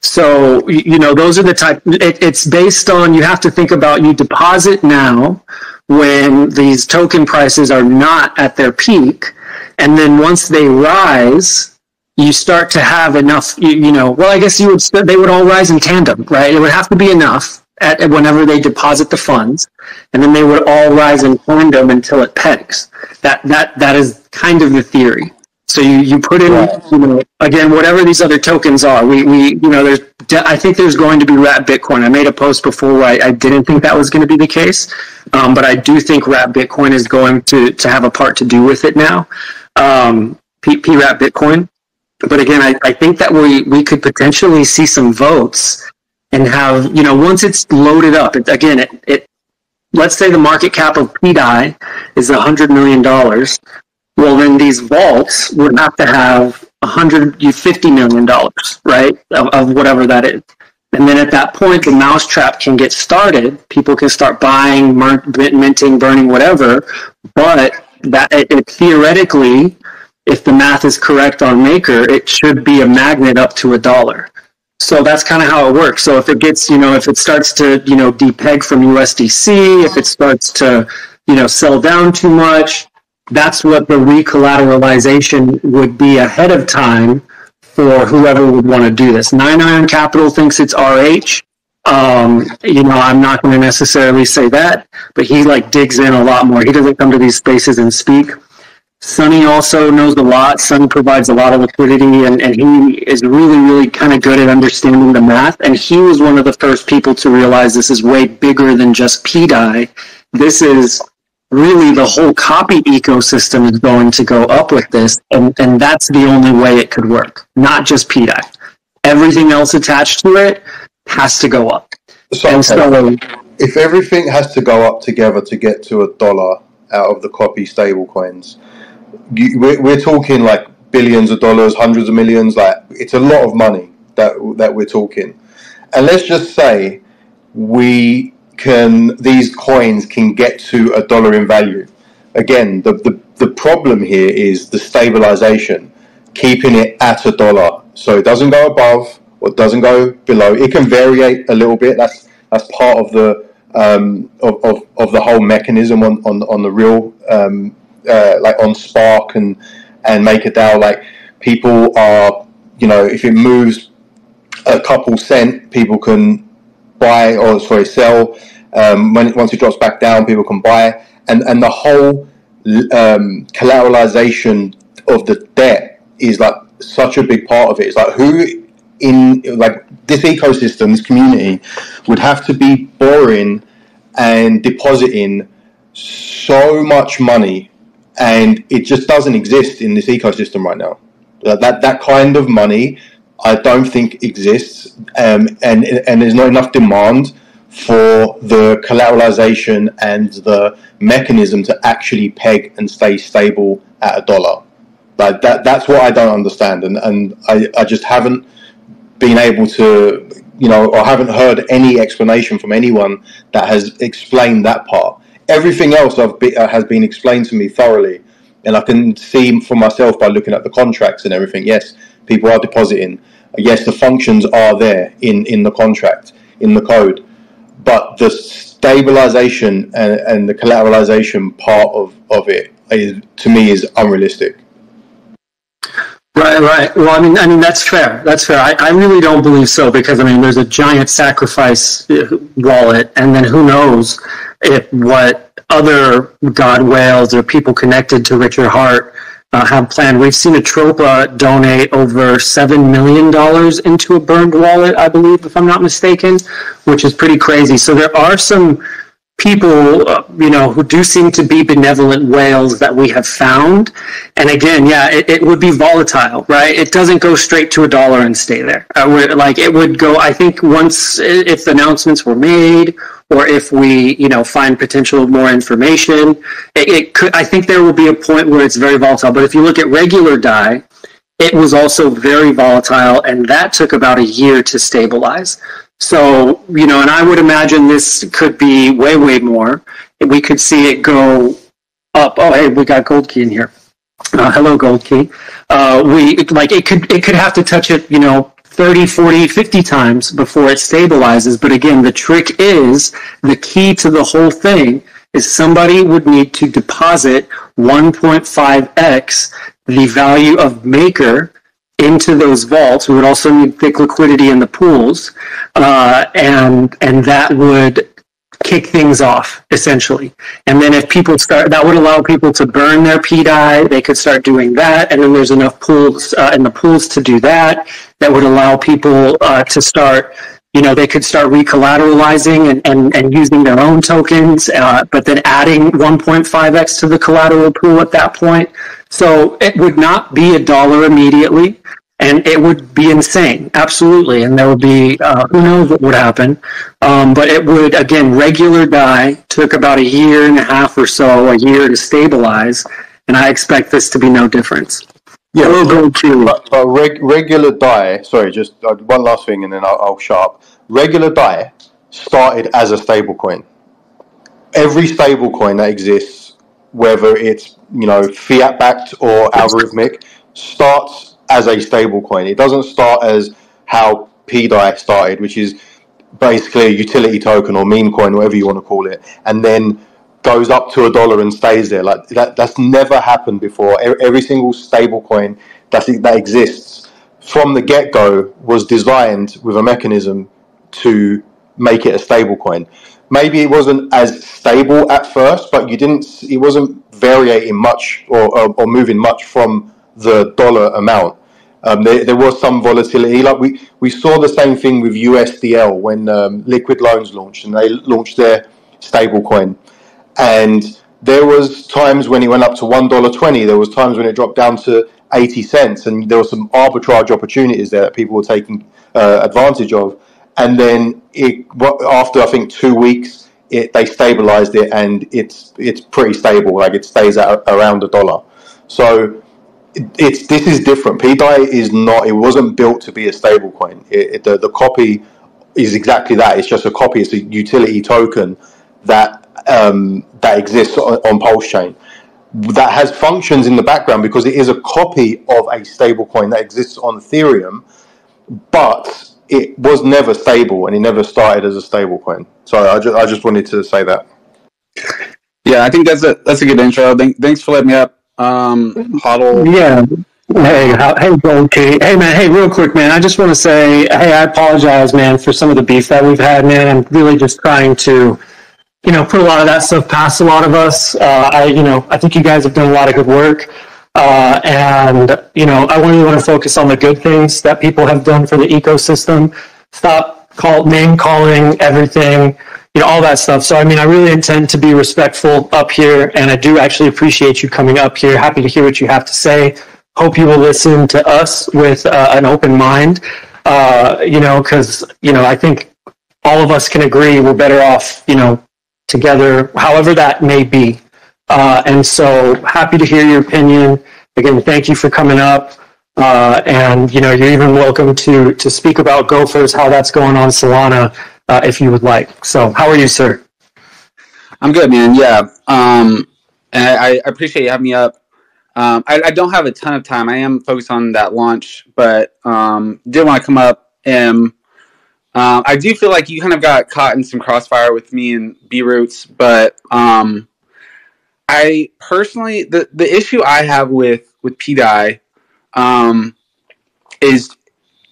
So you know, those are the type. It, it's based on. You have to think about you deposit now when these token prices are not at their peak, and then once they rise, you start to have enough, you, you know, well, I guess you would, they would all rise in tandem, right? It would have to be enough at, at whenever they deposit the funds, and then they would all rise in tandem until it pegs. That, that, that is kind of the theory. So you, you put in, you know, again, whatever these other tokens are, we, we you know, there's, I think there's going to be Wrapped Bitcoin. I made a post before where I, I didn't think that was going to be the case, um, but I do think Wrapped Bitcoin is going to, to have a part to do with it now, um, P-Wrapped Bitcoin. But again, I, I think that we, we could potentially see some votes and have, you know, once it's loaded up, it, again, it, it let's say the market cap of P D A I is one hundred million dollars. Well, then these vaults would have to have one hundred fifty million dollars, right, of, of whatever that is. And then at that point, the mousetrap can get started. People can start buying, minting, burning, whatever. But that it, it theoretically, if the math is correct on Maker, it should be a magnet up to a dollar. So that's kind of how it works. So if it gets, you know, if it starts to, you know, depeg from U S D C, if it starts to, you know, sell down too much, that's what the recollateralization would be ahead of time for whoever would want to do this. Nine Iron Capital thinks it's R H. Um, you know, I'm not going to necessarily say that, but he like digs in a lot more. He doesn't come to these spaces and speak. Sonny also knows a lot. Sonny provides a lot of liquidity, and, and he is really, really kind of good at understanding the math. And he was one of the first people to realize this is way bigger than just P D A I. This is really the whole copy ecosystem is going to go up with this, and, and that's the only way it could work, not just P D A I. Everything else attached to it has to go up. So, and so if everything has to go up together to get to a dollar out of the copy stable coins, we're talking like billions of dollars, hundreds of millions. Like, it's a lot of money that that we're talking. And let's just say we can these coins can get to a dollar in value. Again, the the, the problem here is the stabilization, keeping it at a dollar, so it doesn't go above or doesn't go below. It can variate a little bit. That's that's part of the um, of, of of the whole mechanism on on on the real um, uh, like on Spark and and MakerDAO. Like people are, you know, if it moves a couple cent, people can buy or sorry sell. Um, when once it drops back down, people can buy, and and the whole um, collateralization of the debt is like such a big part of it. It's like who in like this ecosystem, this community, would have to be borrowing and depositing so much money, and it just doesn't exist in this ecosystem right now. That that, that kind of money, I don't think exists, um, and and there's not enough demand for the collateralization and the mechanism to actually peg and stay stable at a dollar. Like that, that's what I don't understand, and and I, I just haven't been able to, you know, or haven't heard any explanation from anyone that has explained that part. Everything else I've be, uh, has been explained to me thoroughly, and I can see for myself by looking at the contracts and everything. Yes, people are depositing. Yes, the functions are there in in the contract, in the code. But the stabilization and, and the collateralization part of, of it, is, to me, is unrealistic. Right, right. Well, I mean, I mean that's fair. That's fair. I, I really don't believe so because, I mean, there's a giant sacrifice wallet, and then who knows if what other God whales or people connected to Richard Heart uh, have planned. We've seen Atropa donate over seven million dollars into a burned wallet, I believe, if I'm not mistaken, which is pretty crazy. So there are some people, uh, you know, who do seem to be benevolent whales that we have found. And again, yeah, it, it would be volatile, right? It doesn't go straight to a dollar and stay there. Uh, like it would go, I think once, if the announcements were made, or if we, you know, find potential more information, it, it could, I think there will be a point where it's very volatile. But if you look at regular D A I, it was also very volatile, and that took about a year to stabilize. So, you know, and I would imagine this could be way, way more. We could see it go up. Oh, hey, we got Gold Key in here. Uh, hello, Gold Key. Uh, we, like, it could, it could have to touch it, you know, thirty, forty, fifty times before it stabilizes. But again, the trick is, the key to the whole thing is somebody would need to deposit one point five X the value of Maker into those vaults. We would also need thick liquidity in the pools, uh, and and that would kick things off, essentially. And then if people start, that would allow people to burn their P D A I, they could start doing that, and then there's enough pools uh, in the pools to do that, that would allow people uh, to start, you know, they could start recollateralizing and, and, and using their own tokens, uh, but then adding one point five X to the collateral pool at that point. So it would not be a dollar immediately, and it would be insane, absolutely. And there would be, uh, who knows what would happen. Um, but it would, again, regular D A I took about a year and a half or so, a year to stabilize, and I expect this to be no difference. Yeah, oh, go but, but reg, regular D A I, sorry, just uh, one last thing and then I'll, I'll shut up. Regular D A I started as a stablecoin. Every stablecoin that exists, whether it's, you know, fiat-backed or algorithmic, starts as a stablecoin. It doesn't start as how P D A I started, which is basically a utility token or meme coin, whatever you want to call it, and then goes up to a dollar and stays there. Like that, that's never happened before. Every single stablecoin that that exists from the get-go was designed with a mechanism to make it a stablecoin. Maybe it wasn't as stable at first, but you didn't. It wasn't variating much or or, or moving much from the dollar amount. Um, there, there was some volatility. Like we we saw the same thing with U S D L when um, Liquid Loans launched, and they launched their stablecoin. And there was times when it went up to one dollar twenty. There was times when it dropped down to eighty cents, and there were some arbitrage opportunities there that people were taking uh, advantage of. And then it, after I think two weeks, it, they stabilized it, and it's it's pretty stable. Like it stays at around a dollar. So it, it's this is different. P D A I is not. It wasn't built to be a stablecoin. The the copy is exactly that. It's just a copy. It's a utility token that. Um, that exists on, on PulseChain that has functions in the background because it is a copy of a stablecoin that exists on Ethereum, but it was never stable, and it never started as a stable coin. So I just, I just wanted to say that. Yeah, I think that's a that's a good intro. Thanks for letting me up. Um, Huddle. Yeah. Hey, hey, Gold Key. Hey, man. Hey, real quick, man. I just want to say, hey, I apologize, man, for some of the beef that we've had, man. I'm really just trying to, you know, put a lot of that stuff past a lot of us. Uh, I, you know, I think you guys have done a lot of good work. Uh, and, you know, I really want to focus on the good things that people have done for the ecosystem. Stop call, name calling, everything, you know, all that stuff. So, I mean, I really intend to be respectful up here, and I do actually appreciate you coming up here. Happy to hear what you have to say. Hope you will listen to us with uh, an open mind, uh, you know, because, you know, I think all of us can agree we're better off, you know, together, however that may be. Uh, and so happy to hear your opinion. Again, thank you for coming up. Uh, and, you know, you're even welcome to, to speak about Gophers, how that's going on Solana, uh, if you would like. So how are you, sir? I'm good, man. Yeah. Um, and I, I appreciate you having me up. Um, I, I don't have a ton of time. I am focused on that launch, but um, did want to come up. And uh, I do feel like you kind of got caught in some crossfire with me and B-Roots, but... Um, I personally, the, the issue I have with, with P D A I um, is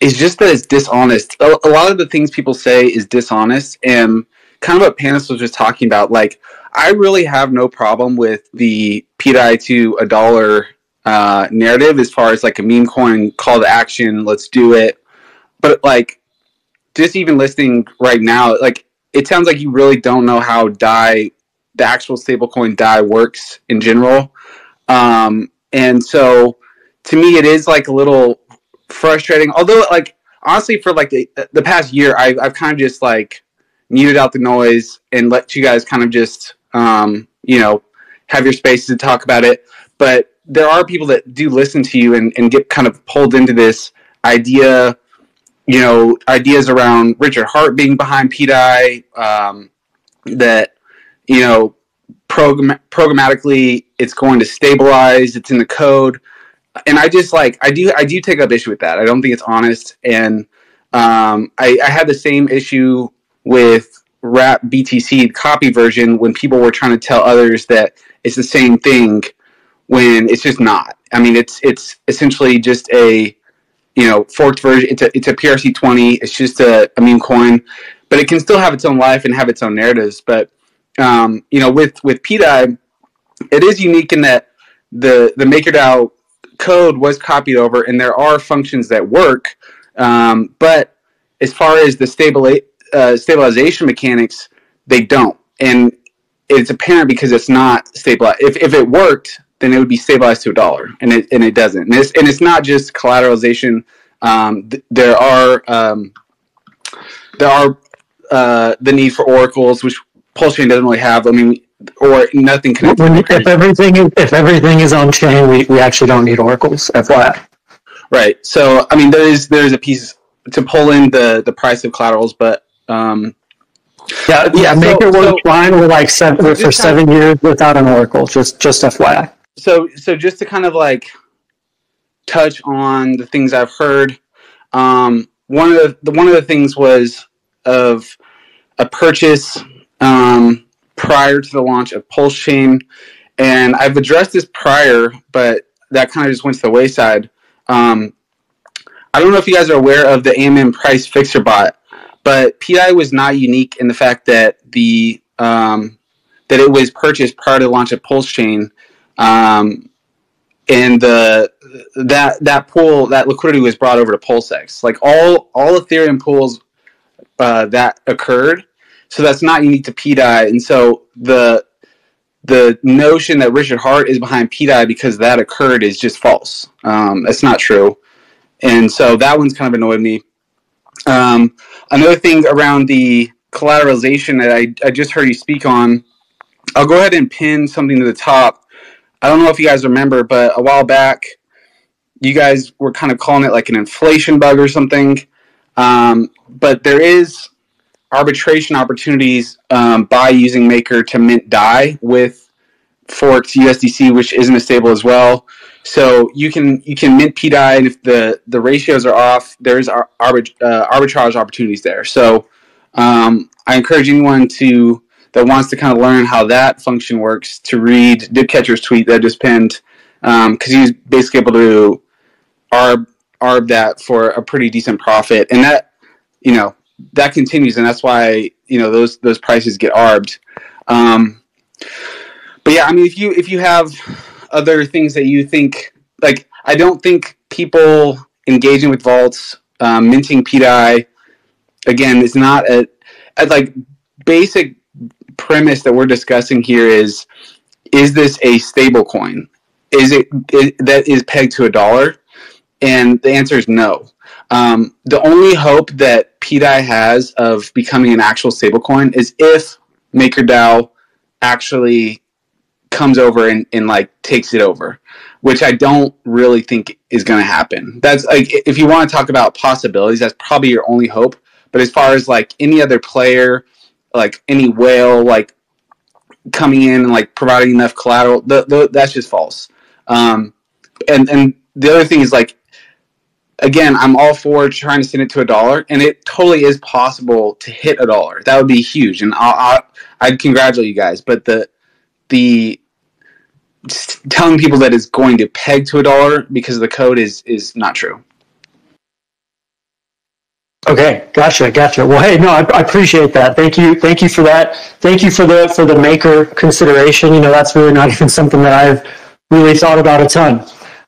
is just that it's dishonest. A, a lot of the things people say is dishonest, and kind of what Panos was just talking about. Like, I really have no problem with the P D A I to a dollar uh, narrative as far as like a meme coin, call to action, let's do it. But like, just even listening right now, like, it sounds like you really don't know how D A I, the actual stablecoin D A I, works in general. Um, and so to me, it is like a little frustrating. Although, like, honestly, for like the, the past year, I've, I've kind of just like muted out the noise and let you guys kind of just, um, you know, have your spaces to talk about it. But there are people that do listen to you and, and get kind of pulled into this idea, you know, ideas around Richard Heart being behind P D A I, um, that, you know, program programmatically it's going to stabilize, it's in the code. And I just like, I do, I do take up issue with that. I don't think it's honest. And, um, I, I had the same issue with Wrap B T C copy version when people were trying to tell others that it's the same thing when it's just not. I mean, it's, it's essentially just a, you know, forked version. It's a, it's a P R C twenty. It's just a, a meme coin, but it can still have its own life and have its own narratives. But, Um, you know, with, with P D A I, it is unique in that the, the MakerDAO code was copied over, and there are functions that work. Um, but as far as the stable, uh, stabilization mechanics, they don't. And it's apparent because it's not stabilized. If, if it worked, then it would be stabilized to a dollar, and it, and it doesn't. And it's, and it's not just collateralization. Um, th there are, um, there are, uh, the need for oracles, which PulseChain doesn't really have. I mean, or nothing connected. When, if everything, if everything is on chain, we, we actually don't need oracles. F Y I. Right. So, I mean, there is there is a piece to pull in the the price of collaterals, but um, yeah, yeah. So, Maker was so, fine with like seven so for seven kind of, years without an oracle. Just just F Y I. So so just to kind of like touch on the things I've heard. Um, one of the one of the things was of a purchase. Um, prior to the launch of PulseChain, and I've addressed this prior, but that kind of just went to the wayside. Um, I don't know if you guys are aware of the A M M price fixer bot, but P D A I was not unique in the fact that the um, that it was purchased prior to the launch of PulseChain, um, and the that that pool that liquidity was brought over to PulseX. Like all all Ethereum pools uh, that occurred. So that's not unique to P D A I, and so the the notion that Richard Heart is behind P D A I because that occurred is just false. Um, that's not true, and so that one's kind of annoyed me. Um, another thing around the collateralization that I, I just heard you speak on, I'll go ahead and pin something to the top. I don't know if you guys remember, but a while back, you guys were kind of calling it like an inflation bug or something, um, but there is arbitration opportunities um, by using Maker to mint D A I with forks U S D C, which isn't as stable as well. So you can you can mint P D A I, and if the, the ratios are off, there's ar arbit uh, arbitrage opportunities there. So um, I encourage anyone to that wants to kind of learn how that function works to read Dipcatcher's tweet that I just pinned, because um, he was basically able to arb arb that for a pretty decent profit, and that you know that continues, and that's why you know those those prices get arbed. Um, but yeah, I mean, if you if you have other things that you think, like, I don't think people engaging with vaults, um, minting P D A I, again, is not a, a like basic premise that we're discussing here is, is this a stable coin? Is it, is, that is pegged to a dollar? And the answer is no. Um, the only hope that P D A I has of becoming an actual stable coin is if MakerDAO actually comes over and, and like takes it over, which I don't really think is going to happen. That's like, if you want to talk about possibilities, that's probably your only hope. But as far as like any other player, like any whale, like coming in and like providing enough collateral, the, the, that's just false. Um, and, and the other thing is like, again, I'm all for trying to send it to a dollar, and it totally is possible to hit a dollar. That would be huge. And I'll, I'll, I'd congratulate you guys, but the, the, just telling people that it's going to peg to a dollar because the code is is not true. Okay, gotcha, gotcha. Well, hey, no, I, I appreciate that. Thank you, thank you for that. Thank you for the for the maker consideration. You know, that's really not even something that I've really thought about a ton.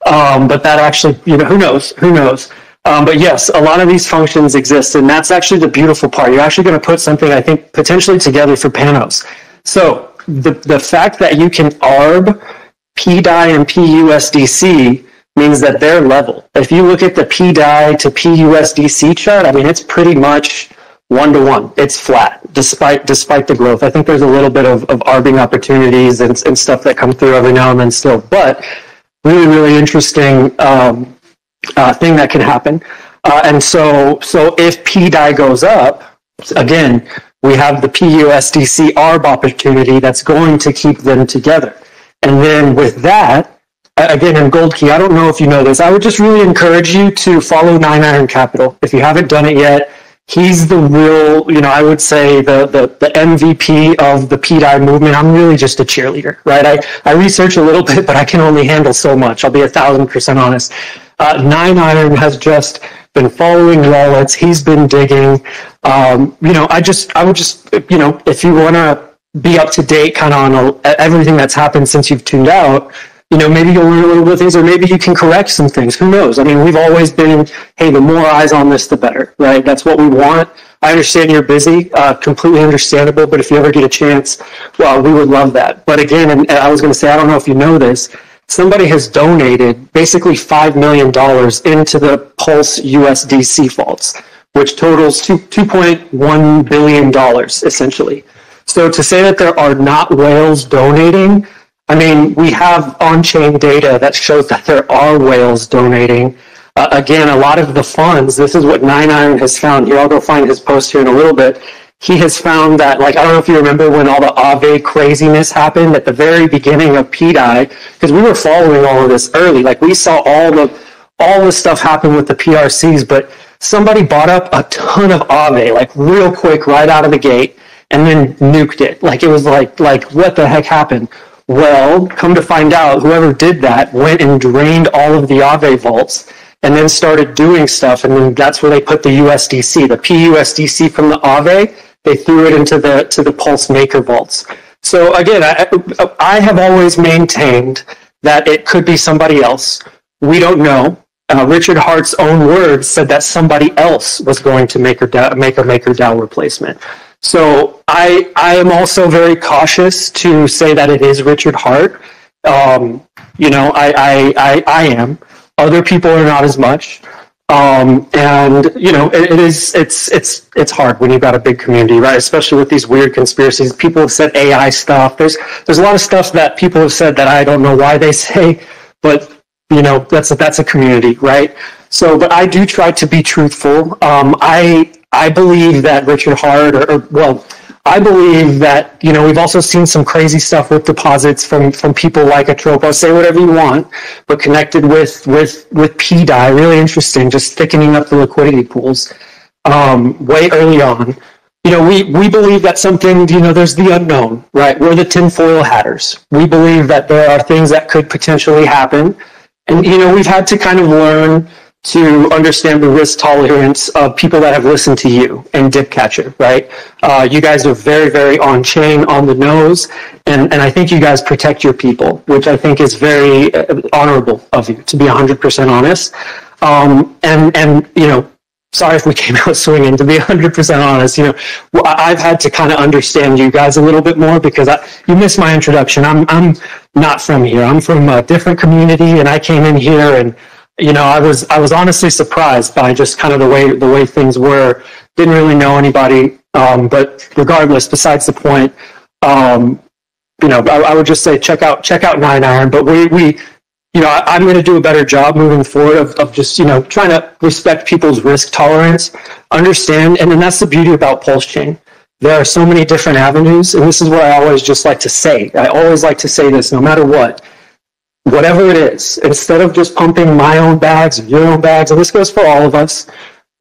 Um, but that actually, you know, who knows, who knows. Um, but yes, a lot of these functions exist, and that's actually the beautiful part. You're actually going to put something, I think, potentially together for Panos. So the the fact that you can arb P D A I and P U S D C means that they're level. If you look at the P D A I to P U S D C chart, I mean, it's pretty much one-to-one. It's flat, despite despite the growth. I think there's a little bit of, of arbing opportunities and, and stuff that come through every now and then still, but really, really interesting um, uh, thing that can happen. Uh, and so, so if P D A I goes up, again, we have the P U S D C arb opportunity that's going to keep them together. And then with that, again, in Gold Key, I don't know if you know this, I would just really encourage you to follow Nine Iron Capital. If you haven't done it yet, he's the real, you know, I would say the, the, the M V P of the P D A I movement. I'm really just a cheerleader, right? I, I research a little bit, but I can only handle so much. I'll be a thousand percent honest. Uh, Nine Iron has just been following wallets. He's been digging. Um, you know, I just, I would just, you know, if you want to be up to date kind of on a, everything that's happened since you've tuned out, you know, maybe you'll learn a little bit of things, or maybe you can correct some things. Who knows? I mean, we've always been, hey, the more eyes on this, the better, right? That's what we want. I understand you're busy, uh, completely understandable, but if you ever get a chance, well, we would love that. But again, and I was going to say, I don't know if you know this, somebody has donated basically five million dollars into the Pulse U S D C vaults, which totals two point one billion dollars, essentially. So to say that there are not whales donating, I mean, we have on-chain data that shows that there are whales donating. Uh, again, a lot of the funds, this is what Nine Iron has found. Here, I'll go find his post here in a little bit. He has found that, like, I don't know if you remember when all the Aave craziness happened at the very beginning of P D A I, because we were following all of this early. Like, we saw all the, all the stuff happen with the P R Cs, but somebody bought up a ton of Aave, like, real quick, right out of the gate, and then nuked it. Like, it was like, like, what the heck happened? Well, come to find out, whoever did that went and drained all of the Aave vaults and then started doing stuff, and then that's where they put the U S D C. The P U S D C from the Aave, they threw it into the, to the Pulse Maker vaults. So again, I, I have always maintained that it could be somebody else. We don't know. Uh, Richard Hart's own words said that somebody else was going to make a MakerDAO replacement. So I, I am also very cautious to say that it is Richard Heart. Um, you know, I, I, I, I am. Other people are not as much. Um, and, you know, it, it is, it's, it's, it's hard when you've got a big community, right? Especially with these weird conspiracies. People have said A I stuff. There's, there's a lot of stuff that people have said that I don't know why they say, but, you know, that's a, that's a community, right? So, but I do try to be truthful. Um, I... I believe that Richard Hart, or, or well, I believe that, you know, we've also seen some crazy stuff with deposits from, from people like Atropa. Say whatever you want, but connected with, with, with P D A I, really interesting, just thickening up the liquidity pools um, way early on. You know, we, we believe that something, you know, there's the unknown, right? We're the tinfoil hatters. We believe that there are things that could potentially happen. And, you know, we've had to kind of learn to understand the risk tolerance of people that have listened to you and Dip Catcher, right? Uh, you guys are very, very on-chain, on the nose, and, and I think you guys protect your people, which I think is very honorable of you, to be one hundred percent honest. Um, and, and, you know, sorry if we came out swinging, to be one hundred percent honest. You know, I've had to kind of understand you guys a little bit more because I, you missed my introduction. I'm, I'm not from here. I'm from a different community, and I came in here and, you know, I was I was honestly surprised by just kind of the way the way things were. Didn't really know anybody, um, but regardless, besides the point, um, you know, I, I would just say check out check out Nine Iron. But we we, you know, I, I'm going to do a better job moving forward of of just, you know, trying to respect people's risk tolerance, understand, and then that's the beauty about PulseChain. There are so many different avenues, and this is what I always just like to say. I always like to say this, no matter what. Whatever it is, instead of just pumping my own bags, your own bags, and this goes for all of us,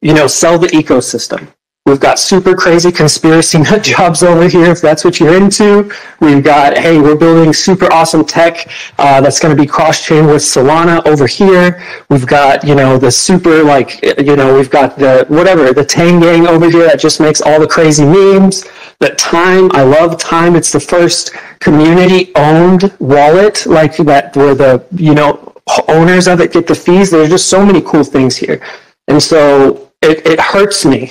you know, sell the ecosystem. We've got super crazy conspiracy nut jobs over here, if that's what you're into. We've got, hey, we're building super awesome tech uh, that's going to be cross-chain with Solana over here. We've got, you know, the super, like, you know, we've got the, whatever, the Tang Gang over here that just makes all the crazy memes. But Time, I love Time. It's the first community-owned wallet, like that, where the, you know, owners of it get the fees. There's just so many cool things here. And so it, it hurts me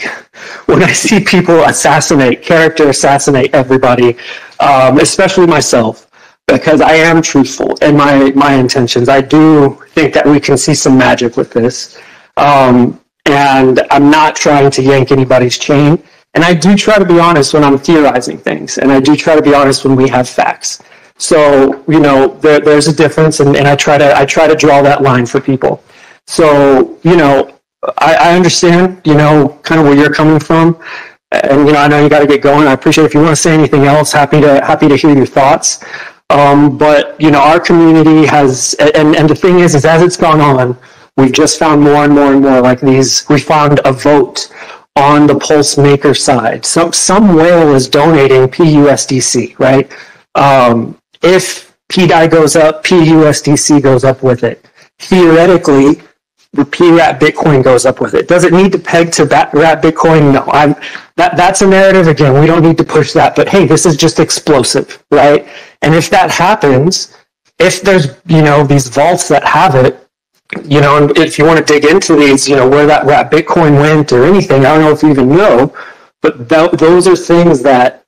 when I see people assassinate, character assassinate everybody, um, especially myself, because I am truthful in my, my intentions. I do think that we can see some magic with this. Um, and I'm not trying to yank anybody's chain. And I do try to be honest when I'm theorizing things, and I do try to be honest when we have facts. So, you know, there, there's a difference, and, and I try to I try to draw that line for people. So, you know, I, I understand, you know, kind of where you're coming from, and, you know, I know you got to get going. I appreciate it. If you want to say anything else, happy to happy to hear your thoughts. Um, but, you know, our community has, and, and the thing is, is as it's gone on, we've just found more and more and more like these. We found a vote on the Pulse Maker side. Some some whale is donating P U S D C, right? Um, if P D A I goes up, P U S D C goes up with it. Theoretically, the P Wrap Bitcoin goes up with it. Does it need to peg to that Wrap Bitcoin? No. I'm, that, that's a narrative, again, we don't need to push that, but hey, this is just explosive, right? And if that happens, if there's, you know, these vaults that have it, you know, and if you want to dig into these, you know, where that Wrap Bitcoin went or anything, I don't know if you even know, but th those are things that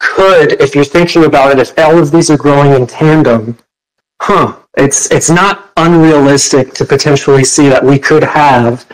could, if you're thinking about it, if all of these are growing in tandem, huh, it's, it's not unrealistic to potentially see that we could have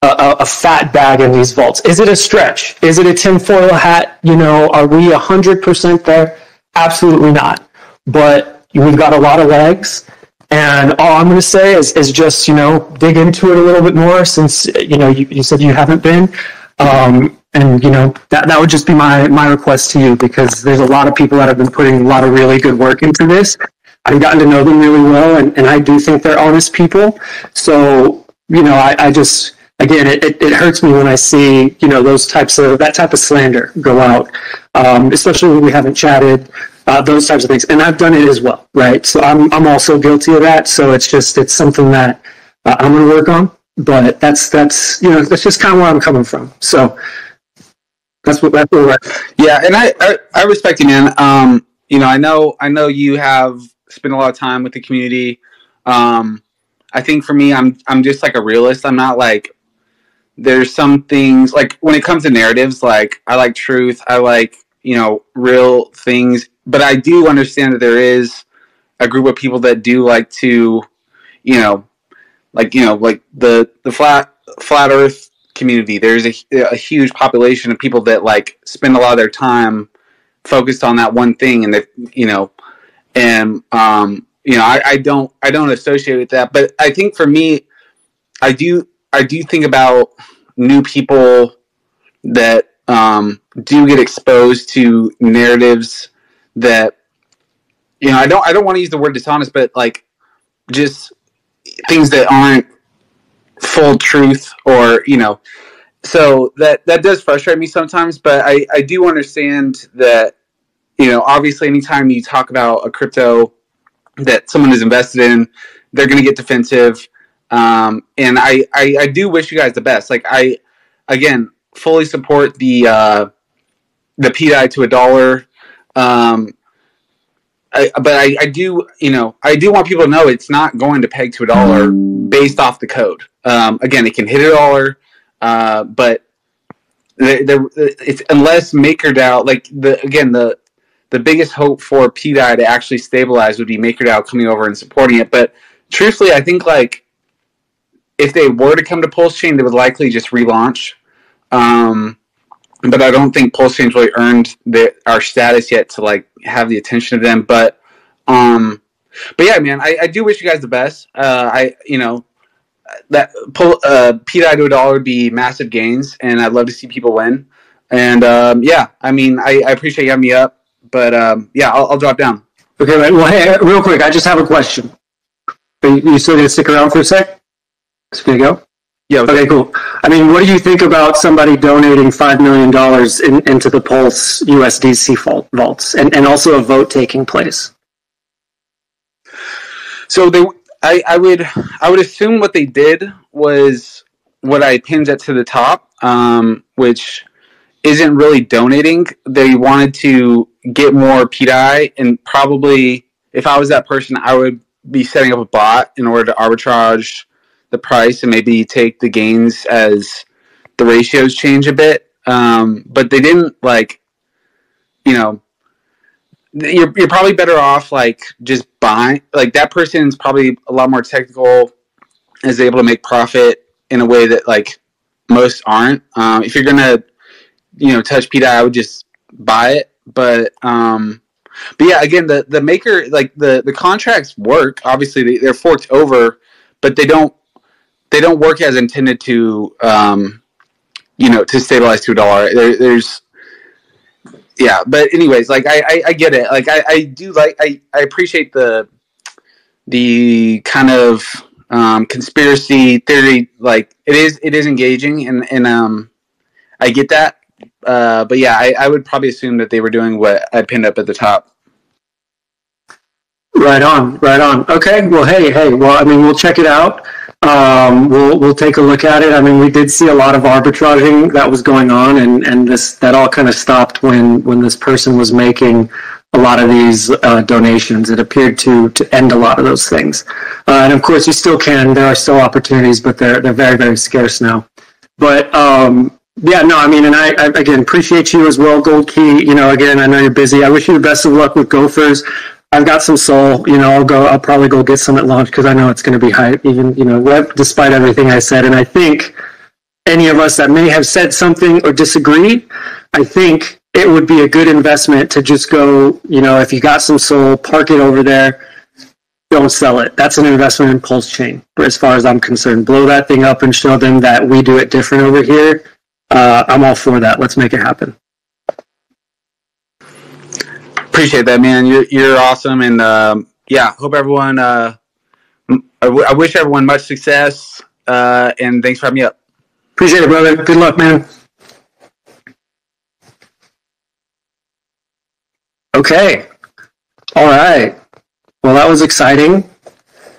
a, a, a fat bag in these vaults. Is it a stretch? Is it a tinfoil hat? You know, are we one hundred percent there? Absolutely not. But we've got a lot of legs. And all I'm going to say is, is just, you know, dig into it a little bit more since, you know, you, you said you haven't been. Um, and, you know, that, that would just be my, my request to you, because there's a lot of people that have been putting a lot of really good work into this. I've gotten to know them really well, and, and I do think they're honest people. So, you know, I, I just, again, it, it, it hurts me when I see, you know, those types of, that type of slander go out, um, especially when we haven't chatted. Uh, those types of things, and I've done it as well, right? So I'm I'm also guilty of that. So it's just it's something that uh, I'm going to work on. But that's that's you know that's just kind of where I'm coming from. So that's what that's what. Yeah, and I I, I respect you, man. Um, you know, I know I know you have spent a lot of time with the community. Um, I think for me, I'm I'm just like a realist. I'm not like there's some things like when it comes to narratives, like I like truth. I like you know real things. But I do understand that there is a group of people that do like to, you know, like, you know, like the, the flat, flat earth community. There's a, a huge population of people that like spend a lot of their time focused on that one thing. And that, you know, and, um, you know, I, I don't, I don't associate with that, but I think for me, I do, I do think about new people that um, do get exposed to narratives that, you know, I don't I don't want to use the word dishonest, but like just things that aren't full truth, or, you know, so that, that does frustrate me sometimes, but I, I do understand that, you know, obviously anytime you talk about a crypto that someone is invested in, they're going to get defensive. Um, and I, I, I do wish you guys the best. Like I, again, fully support the, uh, the P D A I to a dollar. Um, I, but I, I do, you know, I do want people to know it's not going to peg to a dollar based off the code. Um, again, it can hit a dollar, uh, but they, they, it's unless MakerDAO, like the, again, the, the biggest hope for P D A I to actually stabilize would be MakerDAO coming over and supporting it. But truthfully, I think like if they were to come to PulseChain, they would likely just relaunch. Um, but I don't think PulseChain's really earned the, our status yet to like have the attention of them. But, um, but yeah, man, I, I do wish you guys the best. Uh, I, you know, that uh, P D A I to a dollar would be massive gains, and I'd love to see people win. And um, yeah, I mean, I, I appreciate you having me up. But, um, yeah, I'll, I'll drop down. Okay, well, hey, real quick, I just have a question. Are you still going to stick around for a sec? Is it going to go? Yeah. Okay, okay, cool. I mean, what do you think about somebody donating five million dollars in, into the Pulse U S D C vaults, and, and also a vote taking place? So they, I, I, would, I would assume what they did was what I pinned it to the top, um, which isn't really donating. They wanted to get more P D A I, and probably if I was that person, I would be setting up a bot in order to arbitrage the price and maybe take the gains as the ratios change a bit. Um, but they didn't, like, you know, you're, you're probably better off like just buying, like that person's probably a lot more technical, is able to make profit in a way that like most aren't. Um, if you're going to, you know, touch P D A I, I would just buy it. But, um, but yeah, again, the, the maker, like the, the contracts work, obviously they, they're forked over, but they don't, they don't work as intended to, um, you know, to stabilize to a dollar. There, there's, yeah. But anyways, like, I, I, I get it. Like, I, I do like, I, I appreciate the, the kind of, um, conspiracy theory. Like it is, it is engaging, and, and, um, I get that. Uh, but yeah, I, I would probably assume that they were doing what I pinned up at the top. Right on, right on. Okay, well, hey, hey, well, I mean, we'll check it out. Um, we'll we'll take a look at it. I mean, we did see a lot of arbitraging that was going on, and, and this that all kind of stopped when, when this person was making a lot of these uh, donations. It appeared to to end a lot of those things. Uh, and of course, you still can. There are still opportunities, but they're they're very, very scarce now. But um, yeah, no, I mean, and I, I, again, appreciate you as well, Gold Key. You know, again, I know you're busy. I wish you the best of luck with Gophers. I've got some soul. You know, I'll go, I'll probably go get some at launch because I know it's going to be hype, even, you know, despite everything I said. And I think any of us that may have said something or disagreed, I think it would be a good investment to just go, you know, if you got some soul, park it over there. Don't sell it. That's an investment in PulseChain, as far as I'm concerned. Blow that thing up and show them that we do it different over here. Uh, I'm all for that. Let's make it happen. Appreciate that, man. You're you're awesome, and um, yeah, hope everyone. Uh, I, w I wish everyone much success, uh, and thanks for having me up. Appreciate it, brother. Good luck, man. Okay. All right. Well, that was exciting.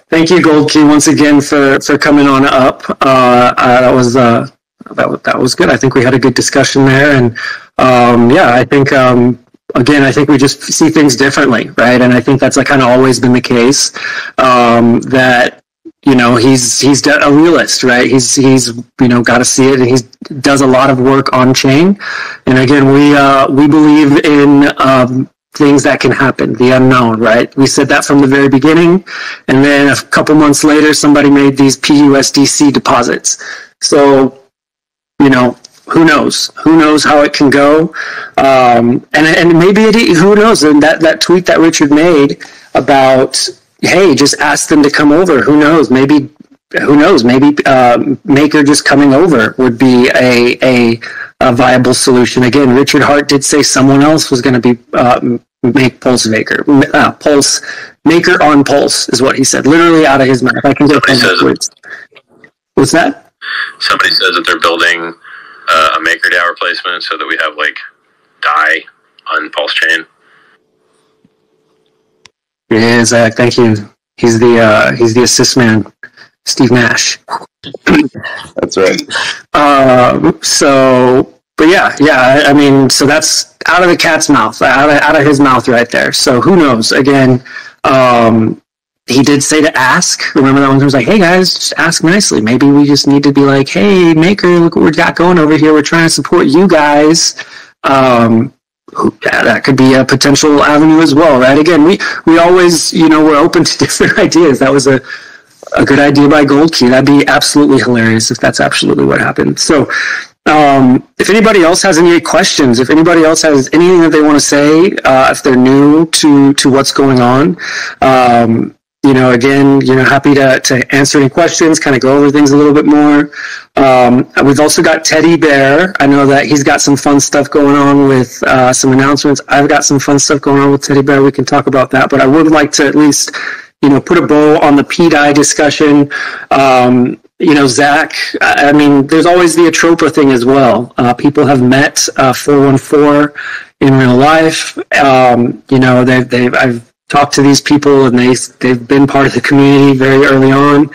Thank you, Gold Key, once again for for coming on up. Uh, uh, that was. Uh, That, that was good. I think we had a good discussion there. And, um, yeah, I think, um, again, I think we just see things differently, right? And I think that's like kind of always been the case, um, that, you know, he's he's a realist, right? He's, he's you know, got to see it. And he does a lot of work on chain. And, again, we, uh, we believe in um, things that can happen, the unknown, right? We said that from the very beginning. And then a couple months later, somebody made these P U S D C deposits. So, you know, who knows? Who knows how it can go? Um, and and maybe it, who knows? And that that tweet that Richard made about, hey, just ask them to come over. Who knows? Maybe who knows? Maybe uh, Maker just coming over would be a a a viable solution. Again, Richard Heart did say someone else was going to be uh, make Pulse Maker. Uh, Pulse Maker on Pulse is what he said, literally out of his mouth. I can go backwards. What's that? Somebody says that they're building uh, a MakerDAO replacement so that we have like D A I on PulseChain. Yeah, Zach, thank you. He's the uh, he's the assist man, Steve Nash. That's right. Uh, so, but yeah, yeah. I, I mean, so that's out of the cat's mouth, out of out of his mouth right there. So who knows? Again, um, he did say to ask. Remember that one? He was like, "Hey guys, just ask nicely. Maybe we just need to be like, hey Maker, look what we got going over here. We're trying to support you guys." Um, Yeah, that could be a potential avenue as well, right? Again, we we always, you know, we're open to different ideas. That was a a good idea by Gold Key. That'd be absolutely hilarious if that's absolutely what happened. So, um, if anybody else has any questions, if anybody else has anything that they want to say, uh, if they're new to to what's going on, um, you know, again, you know, happy to to answer any questions, kind of go over things a little bit more. Um, we've also got Teddy Bear. I know that he's got some fun stuff going on with uh, some announcements. I've got some fun stuff going on with Teddy Bear. We can talk about that, but I would like to at least, you know, put a bow on the P D A I discussion. Um, you know, Zach, I, I mean, there's always the Atropa thing as well. Uh, people have met uh, four one four in real life. Um, you know, they've, they've, I've talked to these people, and they they've been part of the community very early on.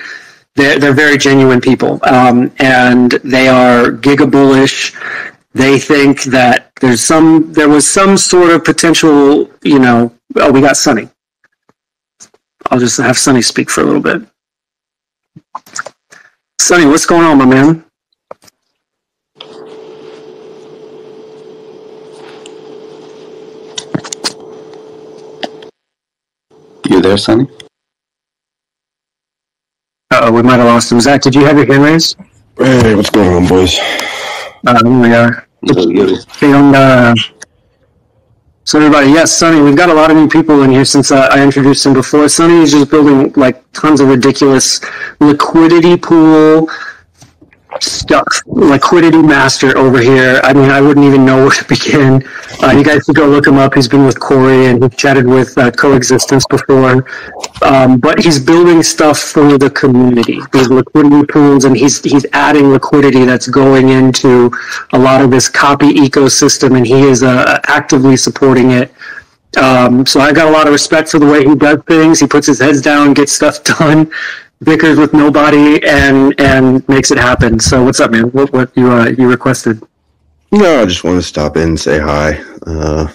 They're, they're very genuine people, um, and they are giga bullish. They think that there's some there was some sort of potential. You know, oh, we got Sonny. I'll just have Sonny speak for a little bit. Sonny, what's going on, my man? You there, Sonny? Uh-oh, we might have lost him. Zach, did you have your hand raised? Hey, what's going on, boys? Uh, here we are. And, uh, so everybody, yes, Sonny, we've got a lot of new people in here since uh, I introduced him before. Sonny is just building, like, tons of ridiculous liquidity pool stuff, liquidity master over here. I mean, I wouldn't even know where to begin. Uh, you guys should go look him up. He's been with Corey, and he chatted with uh, Coexistence before. Um, but he's building stuff for the community. There's liquidity pools, and he's he's adding liquidity that's going into a lot of this copy ecosystem, and he is uh, actively supporting it. Um, so I got a lot of respect for the way he does things. He puts his heads down, gets stuff done, bickers with nobody, and and makes it happen. So what's up, man? What what you uh, you requested? No, I just want to stop in and say hi. Uh,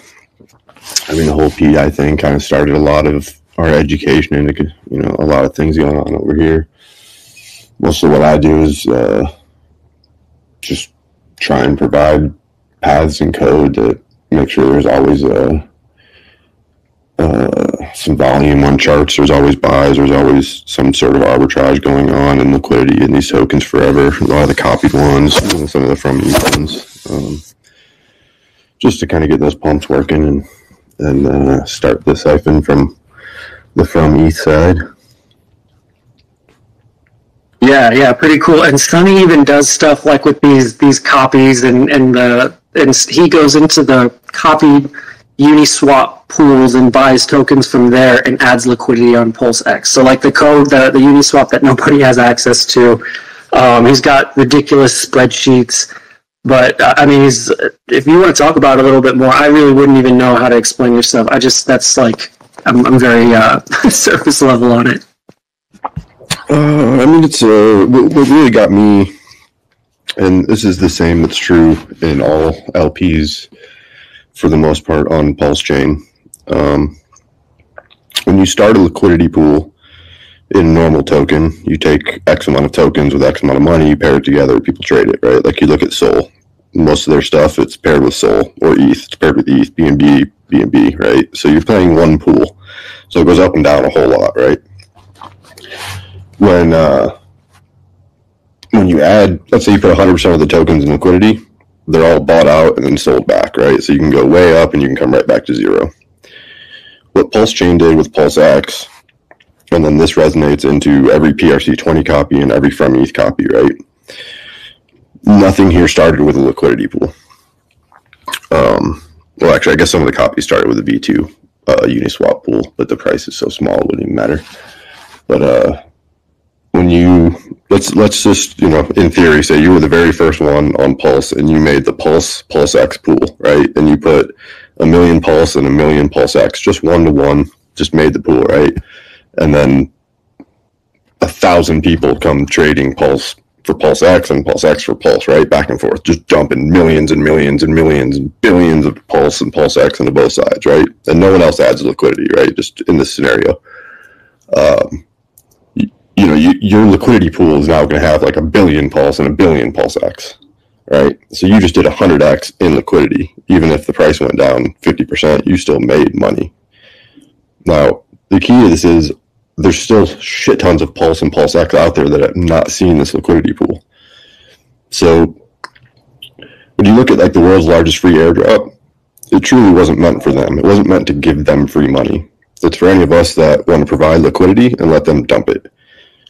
I mean, the whole P D A I thing kind of started a lot of our education, and it could, you know, a lot of things going on over here. Most of what I do is uh, just try and provide paths and code to make sure there's always a Uh, some volume on charts. There's always buys. There's always some sort of arbitrage going on and liquidity in these tokens forever. A lot of the copied ones, and some of the from these ones, um, just to kind of get those pumps working and and uh, start the siphon from the from E T H side. Yeah, yeah, pretty cool. And Sonny even does stuff like with these these copies, and and the and he goes into the copied Uniswap pools and buys tokens from there and adds liquidity on PulseX. So like the code, the, the Uniswap that nobody has access to, um, he's got ridiculous spreadsheets. But uh, I mean, he's, if you want to talk about it a little bit more, I really wouldn't even know how to explain yourself. I just, that's like, I'm, I'm very uh, surface level on it. Uh, I mean, it's uh, what, what really got me, and this is the same that's true in all L Ps, for the most part, on PulseChain. Um, when you start a liquidity pool in normal token, you take X amount of tokens with X amount of money, you pair it together, people trade it, right? Like you look at Sol. Most of their stuff, it's paired with Sol or E T H. It's paired with E T H, B N B, B N B, right? So you're playing one pool. So it goes up and down a whole lot, right? When, uh, when you add, let's say you put one hundred percent of the tokens in liquidity, they're all bought out and then sold back, right? So you can go way up and you can come right back to zero. What PulseChain did with PulseX, and then this resonates into every P R C twenty copy and every from E T H copy, right? nothing here started with a liquidity pool. Um, well, actually, I guess some of the copies started with a V two uh, Uniswap pool, but the price is so small it wouldn't even matter. But uh, when you let's let's just you know in theory say you were the very first one on Pulse and you made the Pulse PulseX pool, right? And you put a million Pulse and a million PulseX, just one to one, just made the pool, right? And then a thousand people come trading Pulse for PulseX and PulseX for Pulse, right? Back and forth, just dumping millions and millions and millions and billions of Pulse and PulseX into both sides, right? And no one else adds liquidity, right? Just in this scenario. Um, you, you know, you, your liquidity pool is now going to have like a billion Pulse and a billion PulseX, right? So you just did one hundred X in liquidity. Even if the price went down fifty percent, you still made money. Now, the key to this is, there's still shit tons of Pulse and PulseX out there that have not seen this liquidity pool. So when you look at like the world's largest free airdrop, it truly wasn't meant for them. It wasn't meant to give them free money. It's for any of us that want to provide liquidity and let them dump it.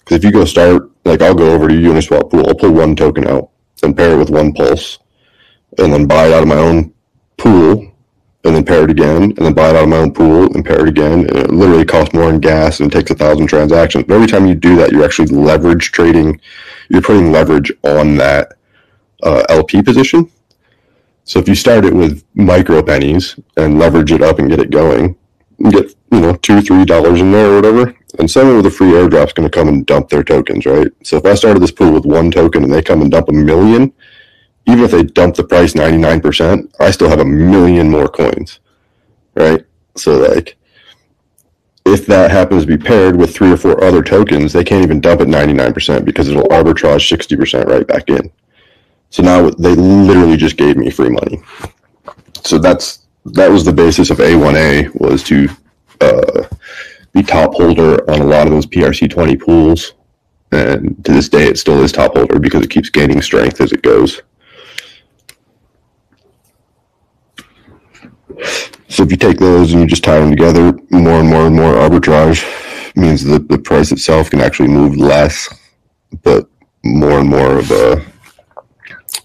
Because if you go start, like I'll go over to Uniswap pool, I'll pull one token out and pair it with one Pulse and then buy it out of my own pool, and then pair it again, and then buy it out of my own pool, and pair it again, and it literally costs more in gas, and takes a thousand transactions. But every time you do that, you're actually leverage trading, you're putting leverage on that uh, L P position. So if you start it with micro pennies, and leverage it up and get it going, you get, you know, two, three dollars in there or whatever, and someone with a free airdrop's going to come and dump their tokens, right? So if I started this pool with one token, and they come and dump a million, even if they dump the price ninety-nine percent, I still have a million more coins, right? So, like, if that happens to be paired with three or four other tokens, they can't even dump it ninety-nine percent because it'll arbitrage sixty percent right back in. So now they literally just gave me free money. So that's that was the basis of A one A, was to uh, be top holder on a lot of those P R C twenty pools. And to this day, it still is top holder because it keeps gaining strength as it goes. So if you take those and you just tie them together, more and more and more arbitrage means that the price itself can actually move less, but more and more of uh,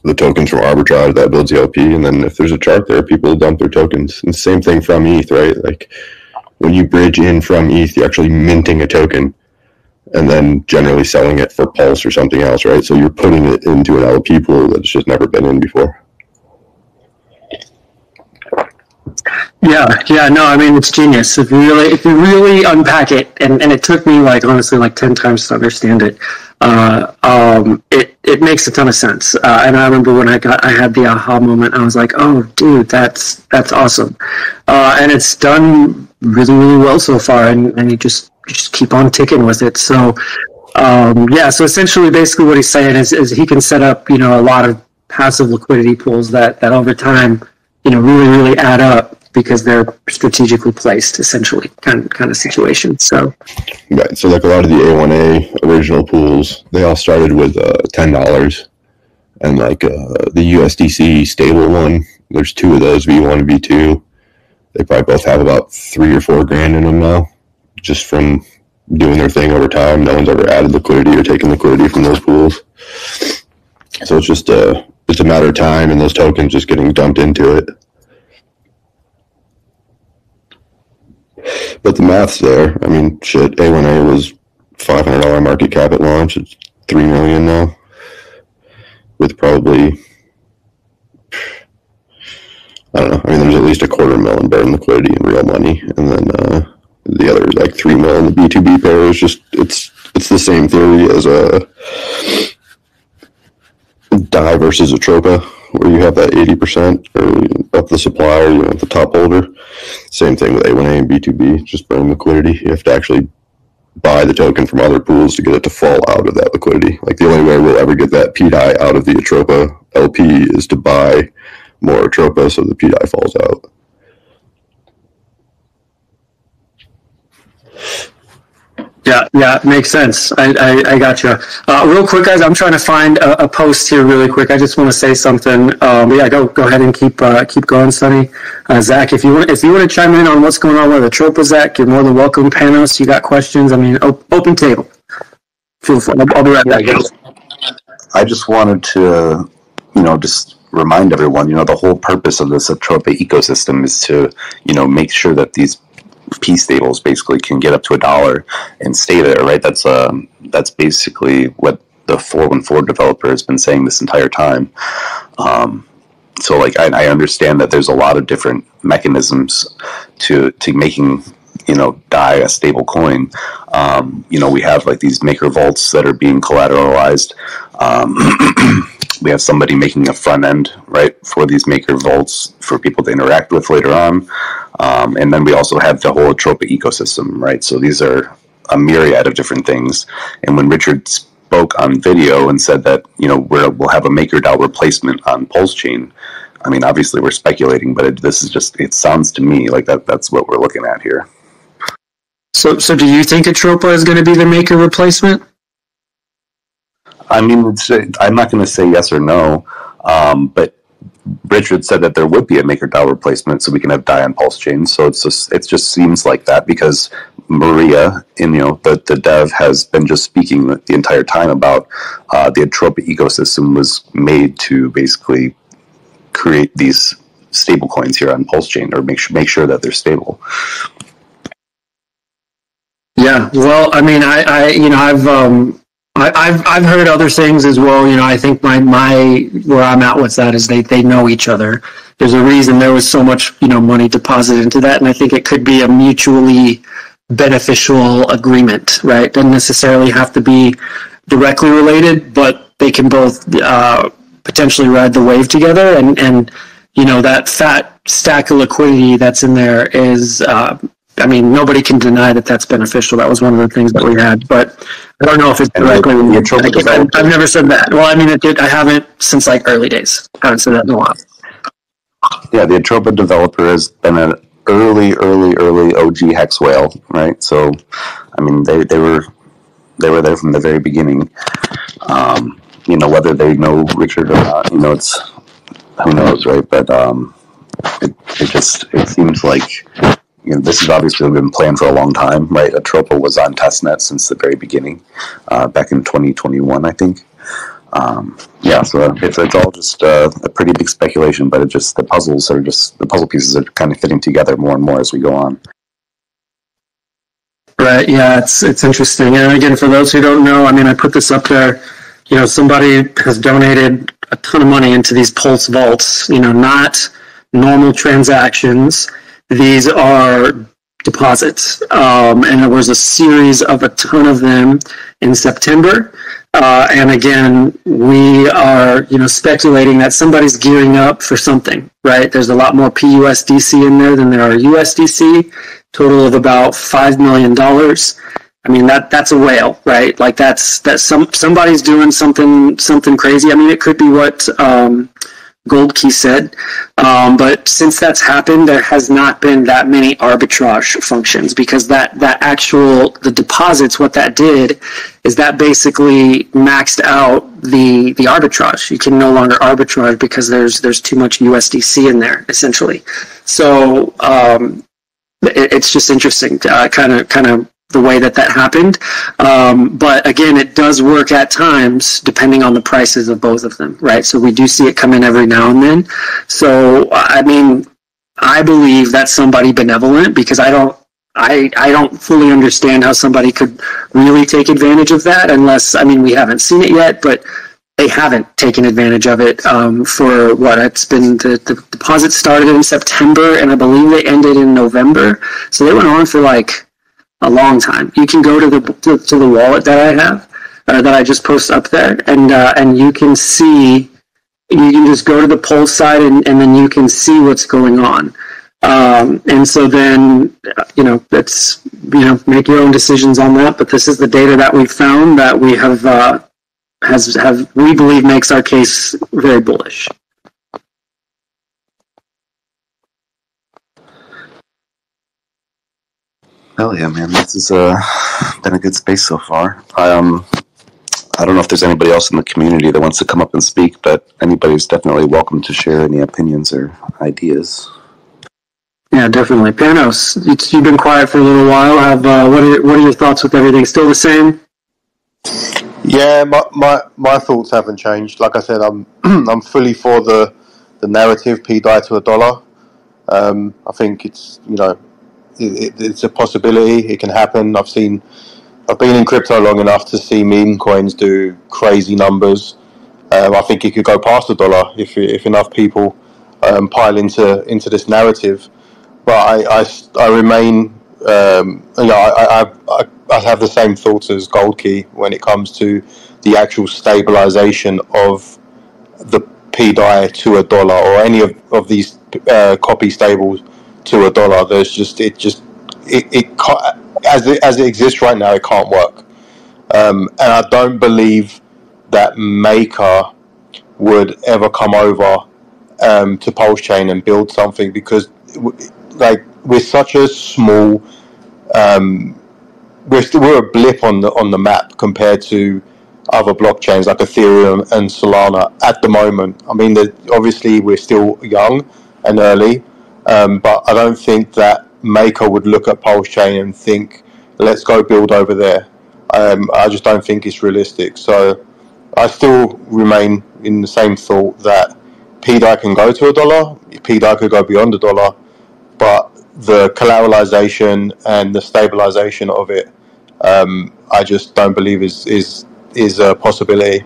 the tokens from arbitrage, that builds the L P. And then if there's a chart there, people dump their tokens. And same thing from E T H, right? Like when you bridge in from E T H, you're actually minting a token and then generally selling it for Pulse or something else, right? So you're putting it into an L P pool that's just never been in before. Yeah, yeah, no, I mean, it's genius. If you really, if you really unpack it, and, and it took me, like, honestly, like ten times to understand it, uh, um, it, it makes a ton of sense. Uh, and I remember when I got, I had the aha moment, I was like, oh, dude, that's, that's awesome. Uh, and it's done really, really well so far, and, and you just, you just keep on ticking with it. So, um, yeah, so essentially, basically what he's saying is, is he can set up, you know, a lot of passive liquidity pools that, that over time, you know, really, really add up because they're strategically placed, essentially, kind of, kind of situation. So, right. So, like a lot of the A one A original pools, they all started with uh, ten dollars, and like uh, the U S D C stable one. There's two of those, V one and V two. They probably both have about three or four grand in them now, just from doing their thing over time. No one's ever added liquidity or taken liquidity from those pools. So it's just a uh, It's a matter of time and those tokens just getting dumped into it. But the math's there. I mean, shit, A one A was five hundred dollar market cap at launch. It's three million dollars now. With probably, I don't know, I mean, there's at least a quarter million bare in liquidity and real money. And then uh, the other, like, three million dollars in the B two B pair is just, it's, it's the same theory as a D A I versus Atropa, where you have that eighty percent of the supply, or you know, the top holder. Same thing with A one A and B two B, just burn liquidity. You have to actually buy the token from other pools to get it to fall out of that liquidity. Like the only way we'll ever get that P D A I out of the Atropa L P is to buy more Atropa so the P D A I falls out. Yeah, yeah, makes sense. I, I, I got you. Uh, real quick, guys, I'm trying to find a, a post here really quick. I just want to say something. Um, yeah, go go ahead and keep uh, keep going, Sonny. Uh, Zach, if you want if you want to chime in on what's going on with Atropa, Zach, you're more than welcome. Panos, you got questions? I mean, op open table. Feel free. I'll, I'll be right back. I just wanted to you know, just remind everyone, you know, the whole purpose of this Atropa ecosystem is to, you know, make sure that these P stables basically can get up to a dollar and stay there, right? That's uh, that's basically what the four one four developer has been saying this entire time. Um, so, like, I, I understand that there's a lot of different mechanisms to to making, you know, D A I a stable coin. Um, you know, we have, like, these maker vaults that are being collateralized. Um, we have somebody making a front end, right, for these maker vaults for people to interact with later on. Um, and then we also have the whole Atropa ecosystem, right? So these are a myriad of different things. And when Richard spoke on video and said that, you know, we're, we'll have a MakerDAO replacement on PulseChain, I mean, obviously we're speculating, but it, this is just, it sounds to me like that that's what we're looking at here. So, so do you think Atropa is going to be the maker replacement? I mean, it's, I'm not going to say yes or no, um, but Richard said that there would be a MakerDAO replacement, so we can have D A I on PulseChain. So it's just, it just seems like that, because Maria, and, you know, the, the dev has been just speaking the entire time about uh, the Atropa ecosystem was made to basically create these stable coins here on PulseChain, or make sure make sure that they're stable. Yeah, well, I mean, I, I you know, I've. Um... I, I've I've heard other things as well. You know, I think my my where I'm at with that is they they know each other. There's a reason there was so much, you know, money deposited into that, and I think it could be a mutually beneficial agreement, right? Doesn't necessarily have to be directly related, but they can both uh, potentially ride the wave together, and and you know, that fat stack of liquidity that's in there is. Uh, I mean, nobody can deny that that's beneficial. That was one of the things that we had, but I don't know if it's directly related. I've, I've never said that. Well, I mean, it did, I haven't since, like, early days. I haven't said that in a while. Yeah, the Atropa developer has been an early, early, early O G Hex whale, right? So, I mean, they, they were they were there from the very beginning. Um, you know, whether they know Richard or not, you know, it's, who knows, right? But um, it, it just, it seems like, you know, this has obviously been planned for a long time, right? Atropa was on testnet since the very beginning, uh, back in twenty twenty-one, I think. Um, yeah, so it's, it's all just uh, a pretty big speculation, but it just, the puzzles are just, the puzzle pieces are kind of fitting together more and more as we go on. Right, yeah, it's, it's interesting. And again, for those who don't know, I mean, I put this up there, you know, somebody has donated a ton of money into these Pulse vaults, you know, not normal transactions. These are deposits, um, and there was a series of a ton of them in September. Uh, and again, we are, you know, speculating that somebody's gearing up for something, right? There's a lot more P U S D C in there than there are U S D C, total of about five million dollars. I mean, that that's a whale, right? Like, that's, that's some, somebody's doing something, something crazy. I mean, it could be what, um, Gold Key said, um, but since that's happened, there has not been that many arbitrage functions, because that, that actual, the deposits, what that did is that basically maxed out the, the arbitrage. You can no longer arbitrage because there's, there's too much U S D C in there, essentially. So, um, it, it's just interesting, kind of, kind of the way that that happened. Um, but again, it does work at times depending on the prices of both of them, right? So we do see it come in every now and then. So, I mean, I believe that's somebody benevolent, because I don't, I, I don't fully understand how somebody could really take advantage of that, unless, I mean, we haven't seen it yet, but they haven't taken advantage of it um, for what it's been. The, the deposit started in September, and I believe they ended in November. So they went on for like a long time. You can go to the to, to the wallet that I have, uh, that I just post up there, and uh, and you can see, you can just go to the Pulse side, and, and then you can see what's going on. Um, and so then, you know, that's, you know, make your own decisions on that. But this is the data that we found that we have uh, has have we believe makes our case very bullish. Hell yeah, man! This has uh, been a good space so far. Um, I don't know if there's anybody else in the community that wants to come up and speak, but anybody's definitely welcome to share any opinions or ideas. Yeah, definitely. Panos, it's, you've been quiet for a little while. Have uh, what are your, what are your thoughts with everything? Still the same? Yeah, my, my my thoughts haven't changed. Like I said, I'm I'm fully for the the narrative P D A I to a dollar. Um, I think it's you know it, it, it's a possibility. It can happen. I've seen I've been in crypto long enough to see meme coins do crazy numbers. Um, I think it could go past a dollar if if enough people um, pile into into this narrative. But I I, I remain. Um, you know, I, I, I have the same thoughts as Gold Key when it comes to the actual stabilization of the P D A I to a dollar, or any of, of these uh, copy stables to a dollar. There's just it just it, it can't, as it as it exists right now, it can't work. Um, and I don't believe that Maker would ever come over um, to PulseChain and build something, because like. We're such a small, um, we're still, we're a blip on the on the map compared to other blockchains like Ethereum and Solana at the moment. I mean, obviously we're still young and early, um, but I don't think that Maker would look at PulseChain and think, "Let's go build over there." Um, I just don't think it's realistic. So I still remain in the same thought that P D A I can go to a dollar. P D A I could go beyond a dollar, but the collateralization and the stabilization of it, um, I just don't believe is is is a possibility.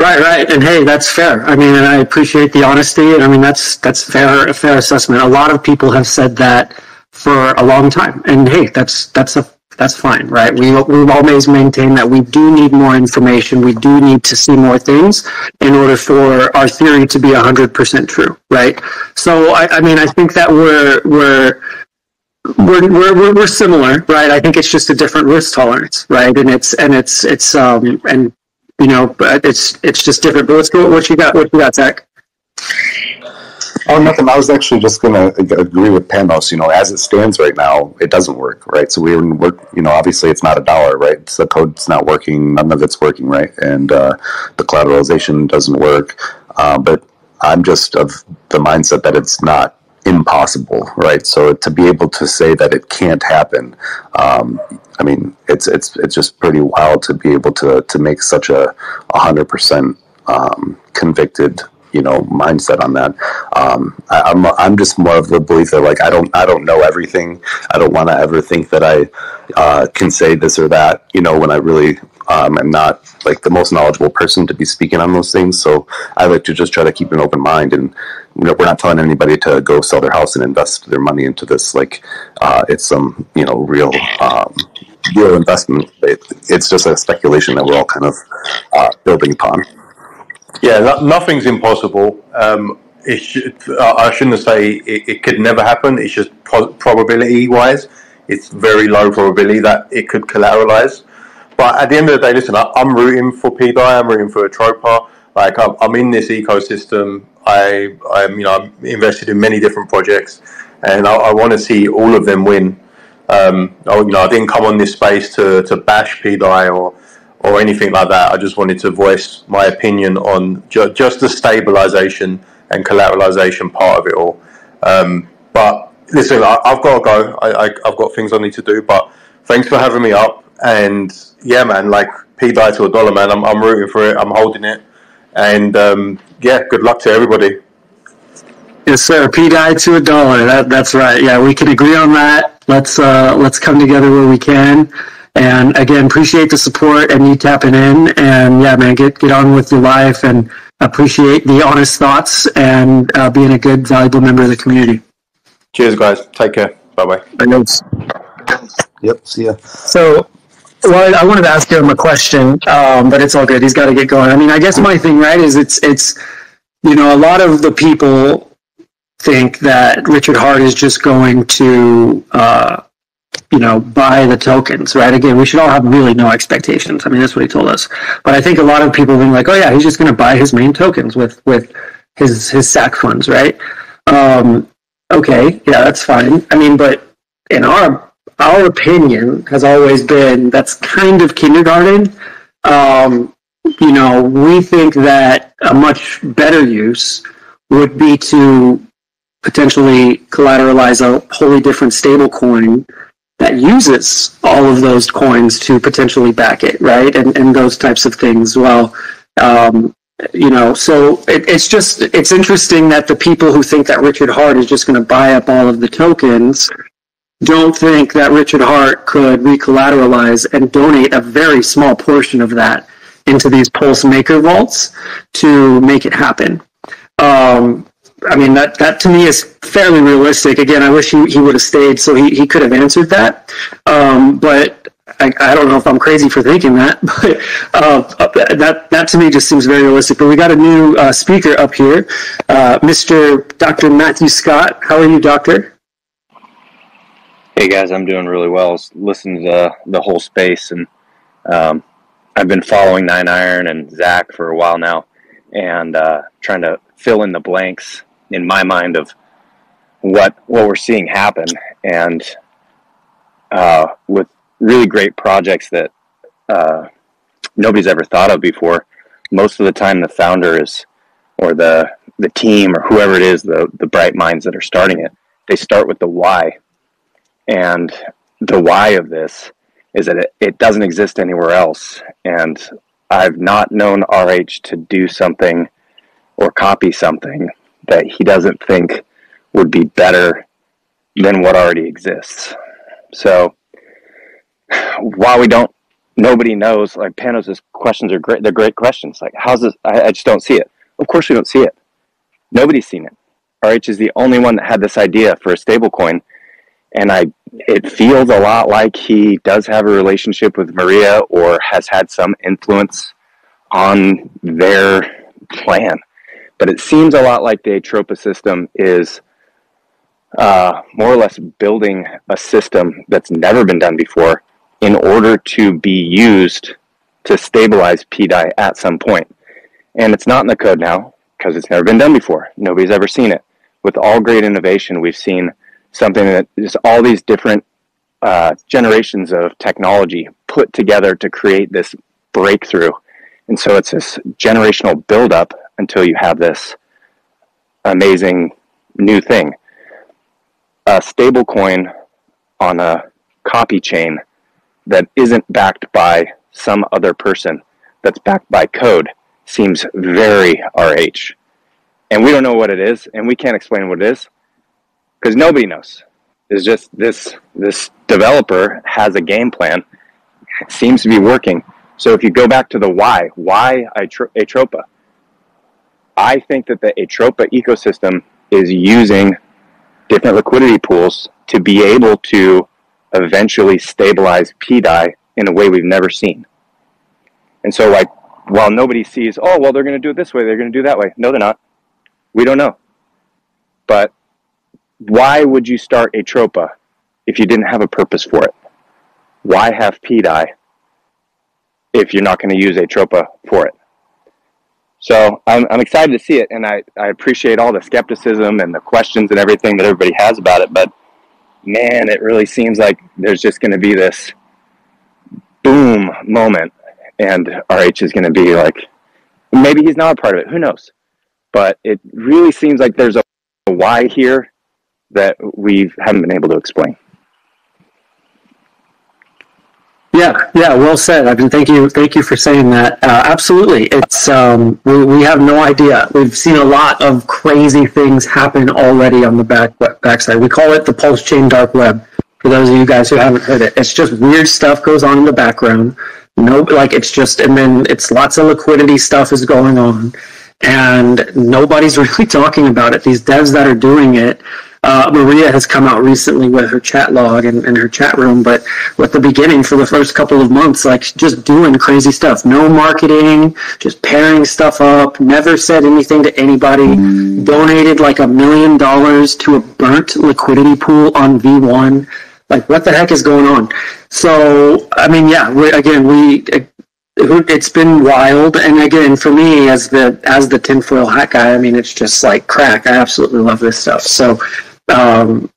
Right, right, and hey, that's fair. I mean, and I appreciate the honesty, and I mean that's that's fair, a fair assessment. A lot of people have said that for a long time, and hey, that's that's a that's fine, right? We we've always maintained that we do need more information. We do need to see more things in order for our theory to be a hundred percent true, right? So I, I mean, I think that we're we're we're we're we're similar, right? I think it's just a different risk tolerance, right? And it's and it's it's um and you know, but it's it's just different. But let's go. What you got? What you got, Zach? Oh, nothing. I was actually just going to agree with Panos. You know, as it stands right now, it doesn't work, right? So we work, you know, obviously it's not a dollar, right? It's the code's not working. None of it's working, right? And uh, the collateralization doesn't work. Uh, but I'm just of the mindset that it's not impossible, right? So to be able to say that it can't happen, um, I mean, it's it's it's just pretty wild to be able to, to make such a one hundred percent um, convicted you know, mindset on that. Um, I, I'm, I'm just more of the belief that, like, I don't, I don't know everything. I don't want to ever think that I uh, can say this or that, you know, when I really um, am not, like, the most knowledgeable person to be speaking on those things. So I like to just try to keep an open mind, and you know, we're not telling anybody to go sell their house and invest their money into this. Like, uh, it's some, you know, real, um, real investment. It, it's just a speculation that we're all kind of uh, building upon. Yeah, no, nothing's impossible. Um, it should, I shouldn't say it, it could never happen. It's just pro probability-wise, it's very low probability that it could collateralize. But at the end of the day, listen, I, I'm rooting for P D A I. I'm rooting for Atropa. Like I'm, I'm in this ecosystem. I, I'm, you know, I'm invested in many different projects, and I, I want to see all of them win. Um, I, you know, I didn't come on this space to to bash P D A I or. or anything like that. I just wanted to voice my opinion on ju just the stabilization and collateralization part of it all. Um, but listen, I, I've got to go. I, I, I've got things I need to do, but thanks for having me up. And yeah, man, like P D A I to a dollar, man. I'm, I'm rooting for it. I'm holding it. And um, yeah, good luck to everybody. Yes, sir. P D A I to a dollar. That, that's right. Yeah, we can agree on that. Let's, uh, let's come together where we can. And again, appreciate the support and you tapping in. And yeah, man, get get on with your life, and appreciate the honest thoughts, and uh, being a good, valuable member of the community. Cheers, guys. Take care. Bye-bye. Yep, see ya. So, well, I wanted to ask him a question, um, but it's all good. He's got to get going. I mean, I guess my thing, right, is it's it's, you know, a lot of the people think that Richard Heart is just going to, uh, you know, buy the tokens, right? Again, we should all have really no expectations. I mean, that's what he told us. But I think a lot of people think like, oh yeah, he's just going to buy his main tokens with, with his, his S A C funds, right? Um, okay, yeah, that's fine. I mean, but in our, our opinion has always been that's kind of kindergarten. Um, you know, we think that a much better use would be to potentially collateralize a wholly different stable coin that uses all of those coins to potentially back it, right? And, and those types of things. Well, um, you know, so it, it's just, it's interesting that the people who think that Richard Heart is just going to buy up all of the tokens don't think that Richard Heart could recollateralize and donate a very small portion of that into these Pulse Maker vaults to make it happen. Um, I mean, that, that to me is fairly realistic. Again, I wish he, he would have stayed so he, he could have answered that. Um, but I, I don't know if I'm crazy for thinking that. But uh, that, that to me just seems very realistic. But we got a new uh, speaker up here, uh, Mister Doctor Matthew Scott. How are you, Doctor? Hey, guys, I'm doing really well. Listen to the, the whole space. And um, I've been following Nine Iron and Zach for a while now and uh, trying to fill in the blanks in my mind of what what we're seeing happen, and uh, with really great projects that uh, nobody's ever thought of before. Most of the time the founder is, or the the team or whoever it is, the, the bright minds that are starting it, they start with the why. And the why of this is that it, it doesn't exist anywhere else. And I've not known R H to do something or copy something that he doesn't think would be better than what already exists. So while we don't, nobody knows, like Panos' questions are great. They're great questions. Like, how's this? I, I just don't see it. Of course we don't see it. Nobody's seen it. R H is the only one that had this idea for a stable coin. And I, it feels a lot like he does have a relationship with Maria or has had some influence on their plan. But it seems a lot like the Atropa system is uh, more or less building a system that's never been done before in order to be used to stabilize P D A I at some point. And it's not in the code now because it's never been done before. Nobody's ever seen it. With all great innovation, we've seen something that is all these different uh, generations of technology put together to create this breakthrough. And so it's this generational buildup until you have this amazing new thing. A stable coin on a copy chain that isn't backed by some other person, that's backed by code, seems very R H. And we don't know what it is, and we can't explain what it is, because nobody knows. It's just this this developer has a game plan. It seems to be working. So if you go back to the why, why Atropa? I think that the Atropa ecosystem is using different liquidity pools to be able to eventually stabilize P D A I in a way we've never seen. And so, like, while nobody sees, oh, well, they're going to do it this way, they're going to do it that way. No, they're not. We don't know. But why would you start Atropa if you didn't have a purpose for it? Why have P D A I if you're not going to use Atropa for it? So I'm, I'm excited to see it, and I, I appreciate all the skepticism and the questions and everything that everybody has about it, but man, it really seems like there's just going to be this boom moment, and R H is going to be like, maybe he's not a part of it, who knows? But it really seems like there's a why here that we haven't been able to explain. Yeah, yeah, well said. I mean, thank you, thank you for saying that. Uh, absolutely, it's um, we we have no idea. We've seen a lot of crazy things happen already on the back backside. We call it the Pulse Chain Dark Web. For those of you guys who haven't heard it, it's just weird stuff goes on in the background. No, like it's just, and then it's lots of liquidity stuff is going on, and nobody's really talking about it. These devs that are doing it. Uh, Maria has come out recently with her chat log and, and her chat room, but at the beginning, for the first couple of months, like just doing crazy stuff. No marketing, just pairing stuff up, never said anything to anybody, mm. donated like a million dollars to a burnt liquidity pool on V one. Like, what the heck is going on? So, I mean, yeah, we, again, we... It, It's been wild, and again, for me, as the as the tinfoil hat guy, I mean, it's just like crack. I absolutely love this stuff. So, um,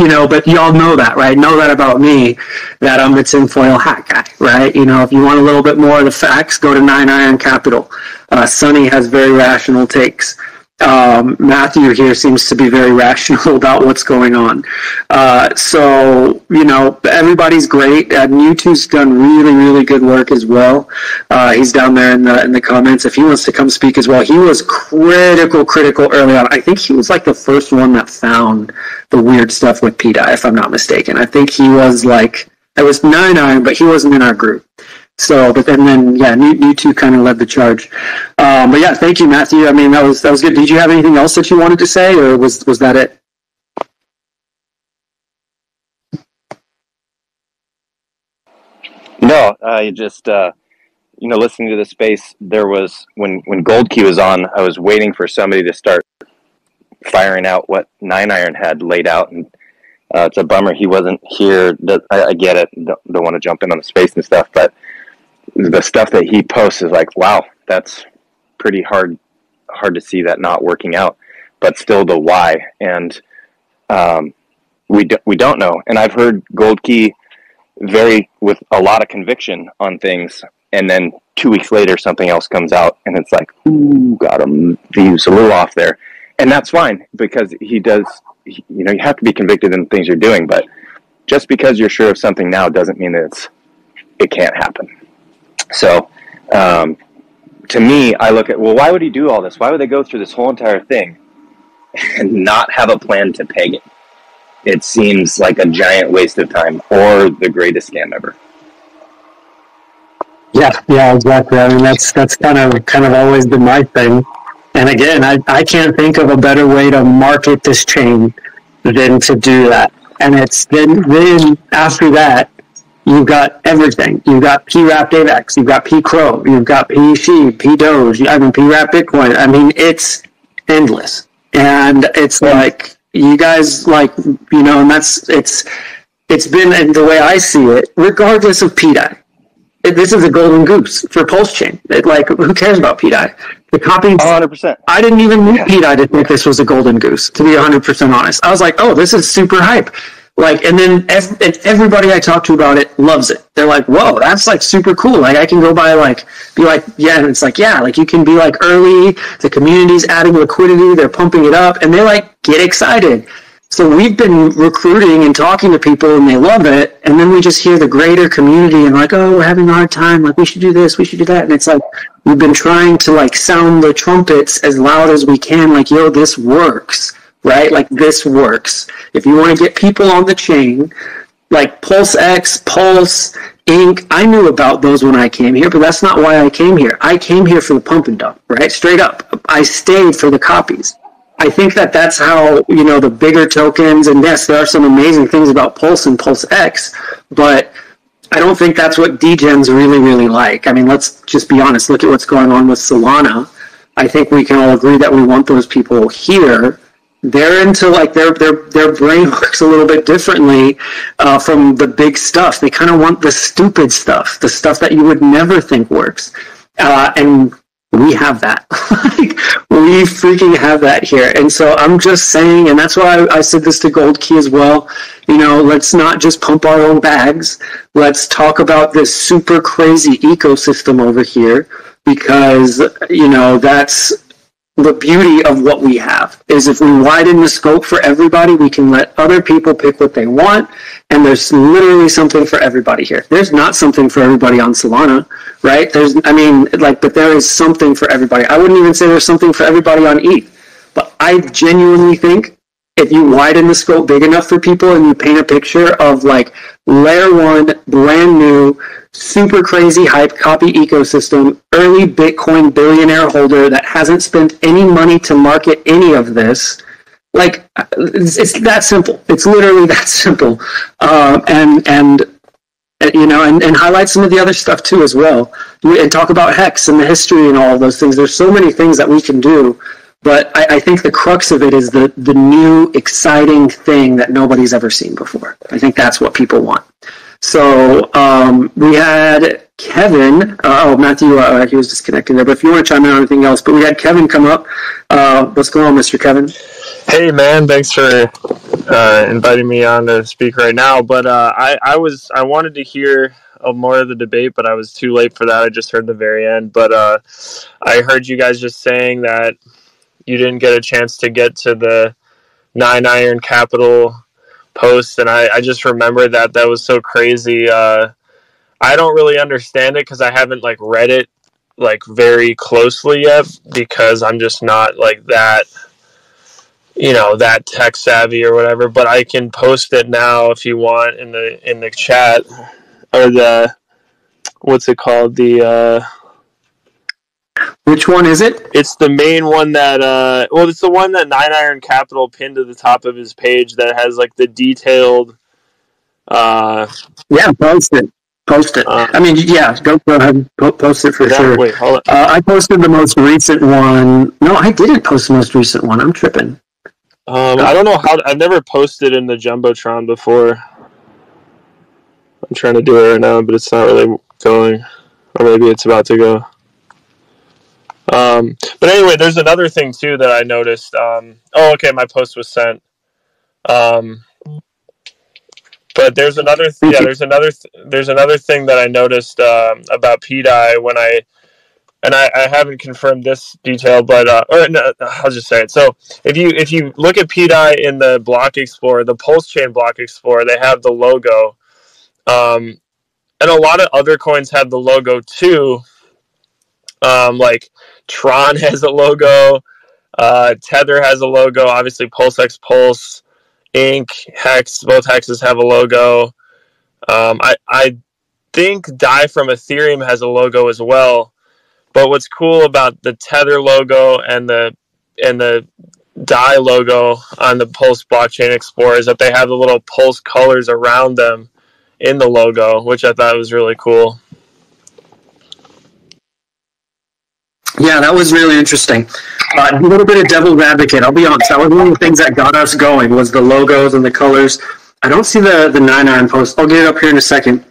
you know, but y'all know that, right? Know that about me, that I'm the tinfoil hat guy, right? You know, if you want a little bit more of the facts, go to Nine Iron Capital. Uh, Sonny has very rational takes. um, Matthew here seems to be very rational about what's going on. Uh, so, you know, everybody's great. Uh, Newtwo's done really, really good work as well. Uh, he's down there in the in the comments. If he wants to come speak as well, he was critical, critical early on. I think he was like the first one that found the weird stuff with P D A I, if I'm not mistaken. I think he was like, it was Nine Iron, but he wasn't in our group. So, but then, then yeah, Newtwo kind of led the charge. Um, but yeah, thank you, Matthew. I mean, that was that was good. Did you have anything else that you wanted to say, or was was that it? No, I just uh, you know, listening to the space. There was when when Gold Key was on, I was waiting for somebody to start firing out what Nine Iron had laid out, and uh, it's a bummer he wasn't here. I, I get it. Don't, don't want to jump in on the space and stuff, but the stuff that he posts is like, wow, that's pretty hard, hard to see that not working out, but still the why. And um, we, do, we don't know. And I've heard Gold Key very with a lot of conviction on things. And then two weeks later, something else comes out and it's like, ooh, got him. He was a little off there. And that's fine because he does, you know, you have to be convicted in the things you're doing, but just because you're sure of something now doesn't mean that it's, it can't happen. So, um, to me, I look at, well, why would he do all this? Why would they go through this whole entire thing and not have a plan to peg it? It seems like a giant waste of time or the greatest scam ever. Yeah, yeah, exactly. I mean, that's that's kind of kind of always been my thing. And again, I, I can't think of a better way to market this chain than to do that. And it's then, then after that, you've got everything. You've got P-Wrapped A V A X. You've got P-Crow. You've got P-Sheep, P-Doge. I mean, P-Wrapped Bitcoin. I mean, it's endless. And it's yeah. like, you guys, like, you know, and that's, it's, it's been, and the way I see it, regardless of P D A I, it, this is a golden goose for PulseChain. It, like, who cares about P D A I? The copying, one hundred percent. I didn't even need P D A I to think this was a golden goose, to be one hundred percent honest. I was like, oh, this is super hype. Like, and then ev and everybody I talk to about it loves it. They're like, whoa, that's like super cool. Like I can go by like, be like, yeah. And it's like, yeah, like you can be like early, the community's adding liquidity, they're pumping it up and they like get excited. So we've been recruiting and talking to people and they love it. And then we just hear the greater community and like, oh, we're having a hard time. Like we should do this, we should do that. And it's like, we've been trying to like sound the trumpets as loud as we can. Like, yo, this works. Right? Like this works. If you want to get people on the chain, like PulseX, Pulse, Incorporated, I knew about those when I came here, but that's not why I came here. I came here for the pump and dump, right? Straight up. I stayed for the copies. I think that that's how, you know, the bigger tokens, and yes, there are some amazing things about Pulse and PulseX, but I don't think that's what D gens really, really like. I mean, let's just be honest. Look at what's going on with Solana. I think we can all agree that we want those people here. They're into like their their their brain works a little bit differently uh, from the big stuff. They kind of want the stupid stuff, the stuff that you would never think works, uh, and we have that. Like, we freaking have that here. And so I'm just saying, and that's why I, I said this to Gold Key as well. You know, let's not just pump our own bags. Let's talk about this super crazy ecosystem over here because you know that's. The beauty of what we have is if we widen the scope for everybody, we can let other people pick what they want, and there's literally something for everybody here. There's not something for everybody on Solana, right? There's, I mean, like, but there is something for everybody. I wouldn't even say there's something for everybody on E T H, but I genuinely think if you widen the scope big enough for people and you paint a picture of, like, layer one, brand new, super crazy hype copy ecosystem, early Bitcoin billionaire holder that hasn't spent any money to market any of this. Like, it's, it's that simple. It's literally that simple. Um, and, and you know, and, and highlight some of the other stuff too as well. And talk about Hex and the history and all of those things. There's so many things that we can do. But I, I think the crux of it is the, the new exciting thing that nobody's ever seen before. I think that's what people want. So um, we had Kevin, uh, oh, Matthew, uh, he was disconnected there, but if you want to chime in on anything else, but we had Kevin come up. Uh, what's going on, Mister Kevin? Hey, man, thanks for uh, inviting me on to speak right now. But uh, I, I was, I wanted to hear of more of the debate, but I was too late for that. I just heard the very end. But uh, I heard you guys just saying that you didn't get a chance to get to the Nine Iron Capital post, and I, I just remember that. That was so crazy. Uh, I don't really understand it because I haven't, like, read it, like, very closely yet, because I'm just not, like, that, you know, that tech savvy or whatever. But I can post it now if you want in the in the chat, or the, what's it called, the... Uh, Which one is it? It's the main one that, uh, well, it's the one that Nine Iron Capital pinned to the top of his page that has, like, the detailed, uh... Yeah, post it. Post it. Uh, I mean, yeah, go ahead, post it for sure. Wait, hold on. Uh, I posted the most recent one. No, I didn't post the most recent one. I'm tripping. Um, I don't know how, to, I've never posted in the Jumbotron before. I'm trying to do it right now, but it's not really going. Or maybe it's about to go. Um, but anyway, there's another thing too that I noticed. Um, oh, okay, my post was sent. Um, but there's another, th yeah, there's another, th there's another thing that I noticed um, about P D A I when I, and I, I haven't confirmed this detail, but uh, or no, I'll just say it. So if you if you look at P D A I in the Block Explorer, the PulseChain Block Explorer, they have the logo, um, and a lot of other coins have the logo too. Um, like Tron has a logo, uh, Tether has a logo, obviously PulseX, Pulse, Inc, Hex, both Hexes have a logo. Um, I, I think D A I from Ethereum has a logo as well. But what's cool about the Tether logo and the, and the D A I logo on the Pulse Blockchain Explorer is that they have the little Pulse colors around them in the logo, which I thought was really cool. Yeah, that was really interesting. Uh, a little bit of devil's advocate, I'll be honest. That was one of the things that got us going, was the logos and the colors. I don't see the, the Nine Iron post. I'll get it up here in a second.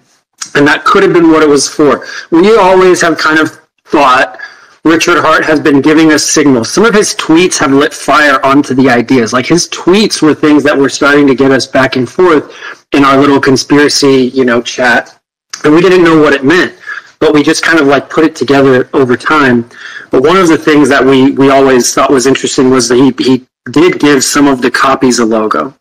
And that could have been what it was for. We always have kind of thought Richard Heart has been giving us signals. Some of his tweets have lit fire onto the ideas. Like, his tweets were things that were starting to get us back and forth in our little conspiracy, you know, chat. And we didn't know what it meant. But we just kind of like put it together over time. But one of the things that we, we always thought was interesting was that he, he did give some of the copies a logo.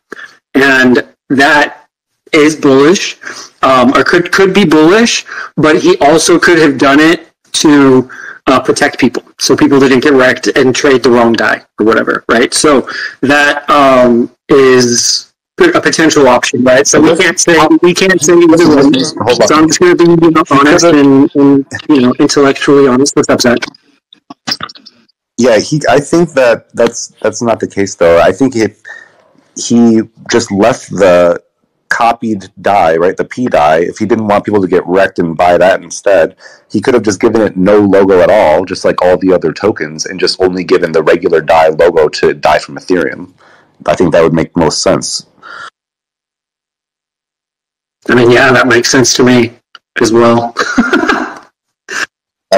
And that is bullish, um, or could, could be bullish, but he also could have done it to uh, protect people. So people didn't get wrecked and trade the wrong die or whatever, right? So that um, is... a potential option, right? So we can't say we can't say either one. So I'm just going to be honest and, and you know, intellectually honest. What's up, Zach? Yeah, he. I think that that's that's not the case, though. I think if he just left the copied die, right, the P die, if he didn't want people to get wrecked and buy that instead, he could have just given it no logo at all, just like all the other tokens, and just only given the regular die logo to die from Ethereum. I think that would make most sense. I mean, yeah, that makes sense to me as well. I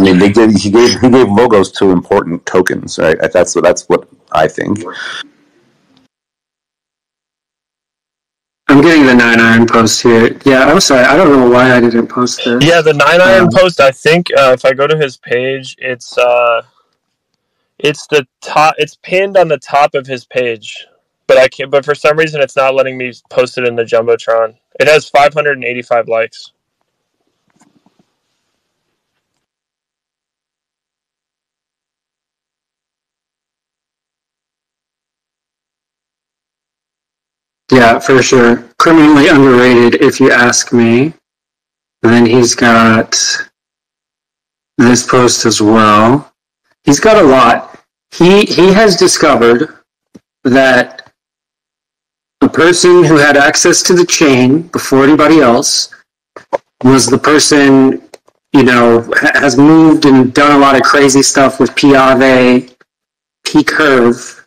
mean, they did, he gave he gave logos to important tokens, right? That's what that's what I think. I'm getting the Nine Iron post here. Yeah, I'm sorry, I don't know why I didn't post this. Yeah, the Nine Iron um, post. I think uh, if I go to his page, it's uh, it's the top. It's pinned on the top of his page. But I can't. But for some reason, it's not letting me post it in the Jumbotron. It has five hundred eighty-five likes. Yeah, for sure. Criminally underrated, if you ask me. And then he's got this post as well. He's got a lot. He he has discovered that the person who had access to the chain before anybody else was the person, you know, has moved and done a lot of crazy stuff with P Aave, P Curve,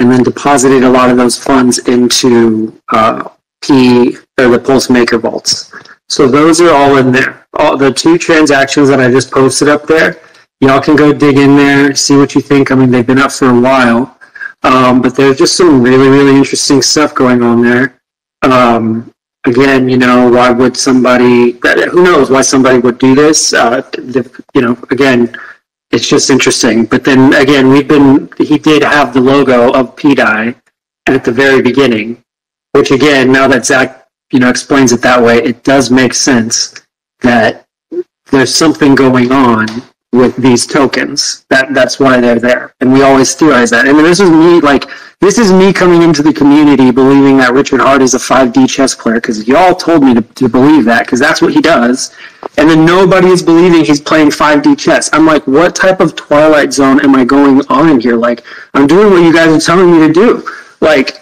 and then deposited a lot of those funds into uh, P or the Pulse Maker vaults. So those are all in there. All the two transactions that I just posted up there, y'all can go dig in there, see what you think. I mean, they've been up for a while. Um, but there's just some really, really interesting stuff going on there. Um, again, you know, why would somebody, who knows why somebody would do this? Uh, the, you know, again, it's just interesting. But then again, we've been, he did have the logo of P D A I at the very beginning, which again, now that Zach, you know, explains it that way, it does make sense that there's something going on with these tokens. That that's why they're there. And we always theorize that. I mean, this is me, like, this is me coming into the community believing that Richard Heart is a five D chess player, because y'all told me to, to believe that, because that's what he does. And then nobody is believing he's playing five D chess. I'm like, what type of Twilight Zone am I going on in here? Like, I'm doing what you guys are telling me to do. Like,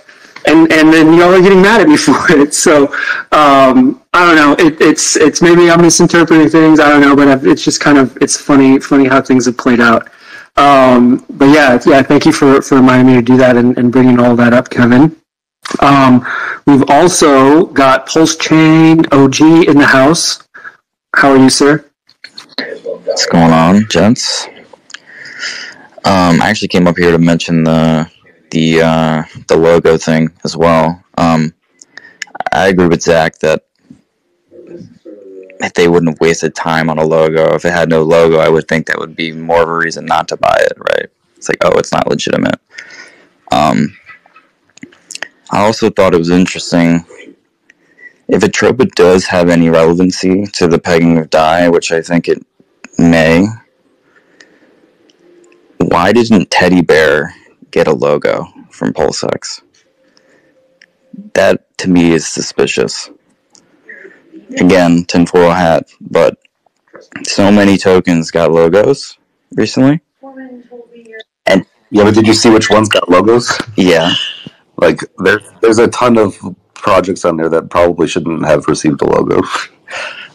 and, and then y'all are getting mad at me for it. So, um, I don't know. It, it's, it's maybe I'm misinterpreting things. I don't know, but I've, it's just kind of, it's funny, funny how things have played out. Um, but yeah, yeah, thank you for, for reminding me to do that and, and bringing all that up, Kevin. Um, we've also got PulseChain O G in the house. How are you, sir? What's going on, gents? Um, I actually came up here to mention the, the, uh, the logo thing as well. Um, I agree with Zach that if they wouldn't have wasted time on a logo. If it had no logo, I would think that would be more of a reason not to buy it, right? It's like, oh, it's not legitimate. Um, I also thought it was interesting. If Atropa does have any relevancy to the pegging of D A I, which I think it may, why didn't Teddy Bear get a logo from PulseX? That, to me, is suspicious. Again, tinfoil hat, but so many tokens got logos recently. And yeah, but did you see which ones got logos? Yeah, like there's there's a ton of projects on there that probably shouldn't have received a logo.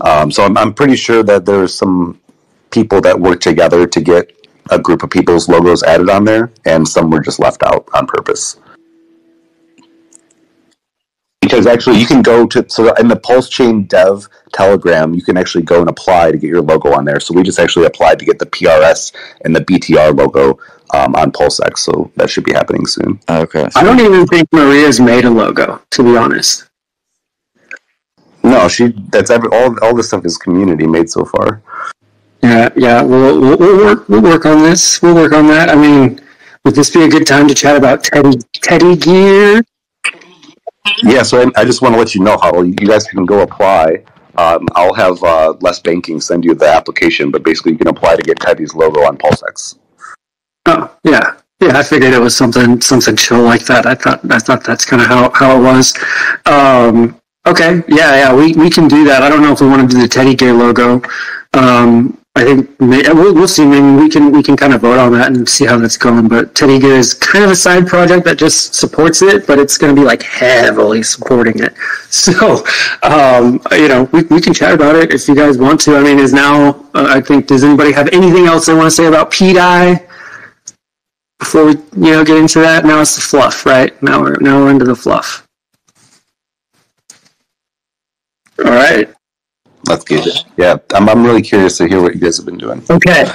Um, so I'm I'm pretty sure that there's some people that worked together to get a group of people's logos added on there, and some were just left out on purpose. Because actually, you can go to, so in the PulseChain Dev Telegram, you can actually go and apply to get your logo on there. So we just actually applied to get the P R S and the B T R logo um, on PulseX. So that should be happening soon. Okay. So I don't even think Maria's made a logo, to be honest. No, she. That's every, all. All this stuff is community made so far. Yeah, yeah. We'll we'll, we'll work. We'll work on this. We'll work on that. I mean, would this be a good time to chat about Teddy Teddy Gear? Yeah, so I, I just want to let you know how you guys can go apply. Um, I'll have uh, Les Banking send you the application, but basically you can apply to get Teddy's logo on PulseX. Oh yeah, yeah. I figured it was something something chill like that. I thought I thought that's kind of how how it was. Um, okay, yeah, yeah. We we can do that. I don't know if we want to do the Teddy Gear logo. Um, I think we'll, we'll see. Maybe we can we can kind of vote on that and see how that's going. But Teddy Gear is kind of a side project that just supports it, but it's going to be like heavily supporting it. So, um, you know, we we can chat about it if you guys want to. I mean, is now uh, I think, does anybody have anything else they want to say about P D A I before we, you know, get into that? Now it's the fluff, right? Now we're now we're into the fluff. All right. Let's get it. Yeah, I'm, I'm really curious to hear what you guys have been doing. Okay.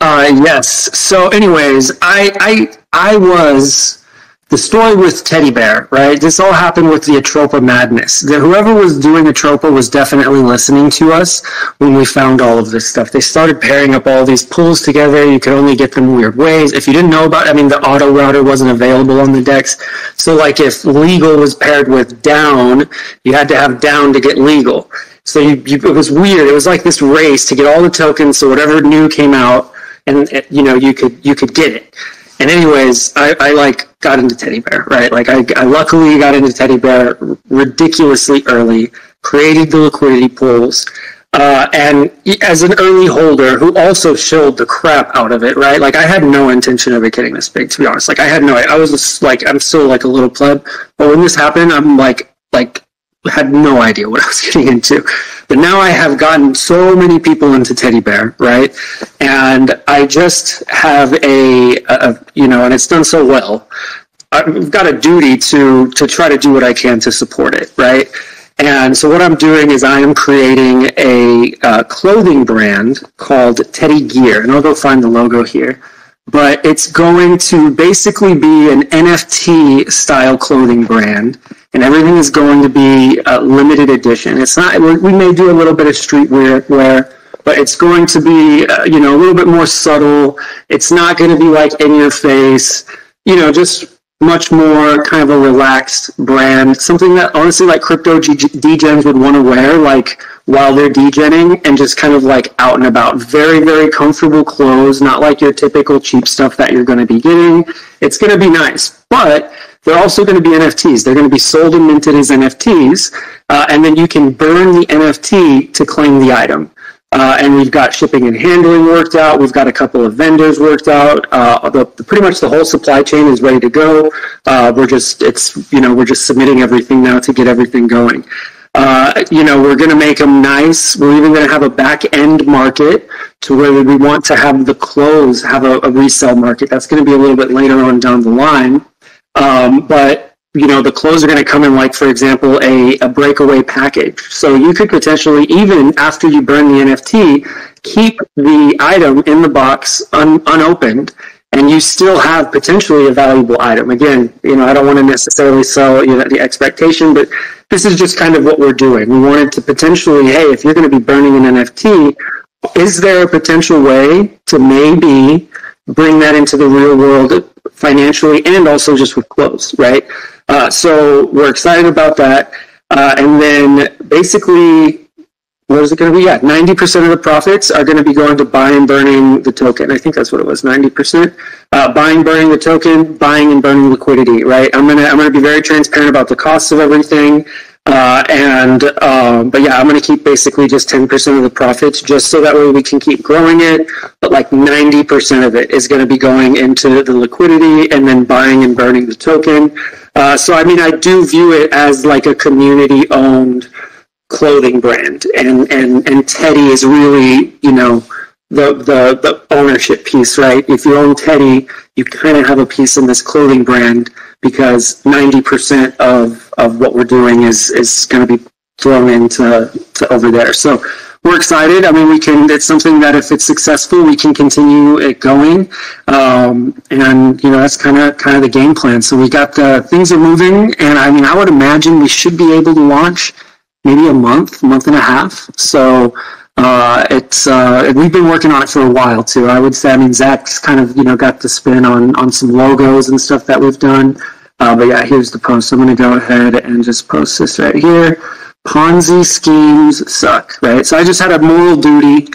Uh, yes. So anyways, I, I, I was, the story with Teddy Bear, right? This all happened with the Atropa madness. The, whoever was doing Atropa was definitely listening to us when we found all of this stuff. They started pairing up all these pools together. You could only get them weird ways. If you didn't know about, I mean, the auto router wasn't available on the decks. So like if legal was paired with down, you had to have down to get legal. So you, you, it was weird. It was like this race to get all the tokens. So whatever new came out, and you know, you could you could get it. And anyways, I, I like got into Teddy Bear, right? Like I, I luckily got into Teddy Bear ridiculously early, created the liquidity pools, uh, and as an early holder who also shilled the crap out of it, right? Like I had no intention of it getting this big, to be honest. Like I had no, I was just like, I'm still like a little pleb, but when this happened, I'm like like. had no idea what I was getting into. But now I have gotten so many people into Teddy Bear, right? And I just have a, a you know, and it's done so well. I've got a duty to, to try to do what I can to support it, right? And so what I'm doing is I am creating a uh, clothing brand called Teddy Gear. And I'll go find the logo here. But it's going to basically be an N F T style clothing brand, and everything is going to be a limited edition. It's not, we may do a little bit of streetwear, but it's going to be, uh, you know, a little bit more subtle. It's not going to be like in your face, you know, just much more kind of a relaxed brand, something that honestly like crypto degens would want to wear, like while they're degenning, and just kind of like out and about. Very, very comfortable clothes, not like your typical cheap stuff that you're going to be getting. It's going to be nice, but they're also going to be N F Ts. They're going to be sold and minted as N F Ts, uh, and then you can burn the N F T to claim the item. Uh, and we've got shipping and handling worked out. We've got a couple of vendors worked out. Uh, the, pretty much the whole supply chain is ready to go. Uh, we're just, it's, you know, we're just submitting everything now to get everything going. Uh, you know, we're going to make them nice. We're even going to have a back-end market to where we want to have the clothes have a, a resale market. That's going to be a little bit later on down the line. Um, but, you know, the clothes are going to come in like, for example, a, a breakaway package. So you could potentially, even after you burn the N F T, keep the item in the box un unopened, and you still have potentially a valuable item. Again, you know, I don't want to necessarily sell, you know, the expectation, but this is just kind of what we're doing. We wanted to potentially, hey, if you're going to be burning an N F T, is there a potential way to maybe bring that into the real world financially and also just with clothes, right? Uh, so we're excited about that. Uh, and then basically, what is it going to be? Yeah, ninety percent of the profits are going to be going to buying and burning the token. I think that's what it was, ninety percent. Uh, buying, burning the token, buying and burning liquidity, right? I'm going to I'm going to be very transparent about the costs of everything. Uh, and um, But yeah, I'm going to keep basically just ten percent of the profits, just so that way we can keep growing it. But like ninety percent of it is going to be going into the liquidity and then buying and burning the token. Uh, so, I mean, I do view it as like a community-owned clothing brand. And, and, and Teddy is really, you know, the, the, the ownership piece, right? If you own Teddy, you kind of have a piece in this clothing brand, because ninety percent of, of what we're doing is, is going to be thrown into to over there. So we're excited. I mean, we can, it's something that if it's successful, we can continue it going. Um, and, you know, that's kind of kind of the game plan. So we got the, things are moving. And I mean, I would imagine we should be able to launch maybe a month, month and a half. So uh, it's, uh, we've been working on it for a while too. I would say, I mean, Zach's kind of, you know, got the spin on, on some logos and stuff that we've done. Uh, but yeah, here's the post. I'm going to go ahead and just post this right here. Ponzi schemes suck, right? So I just had a moral duty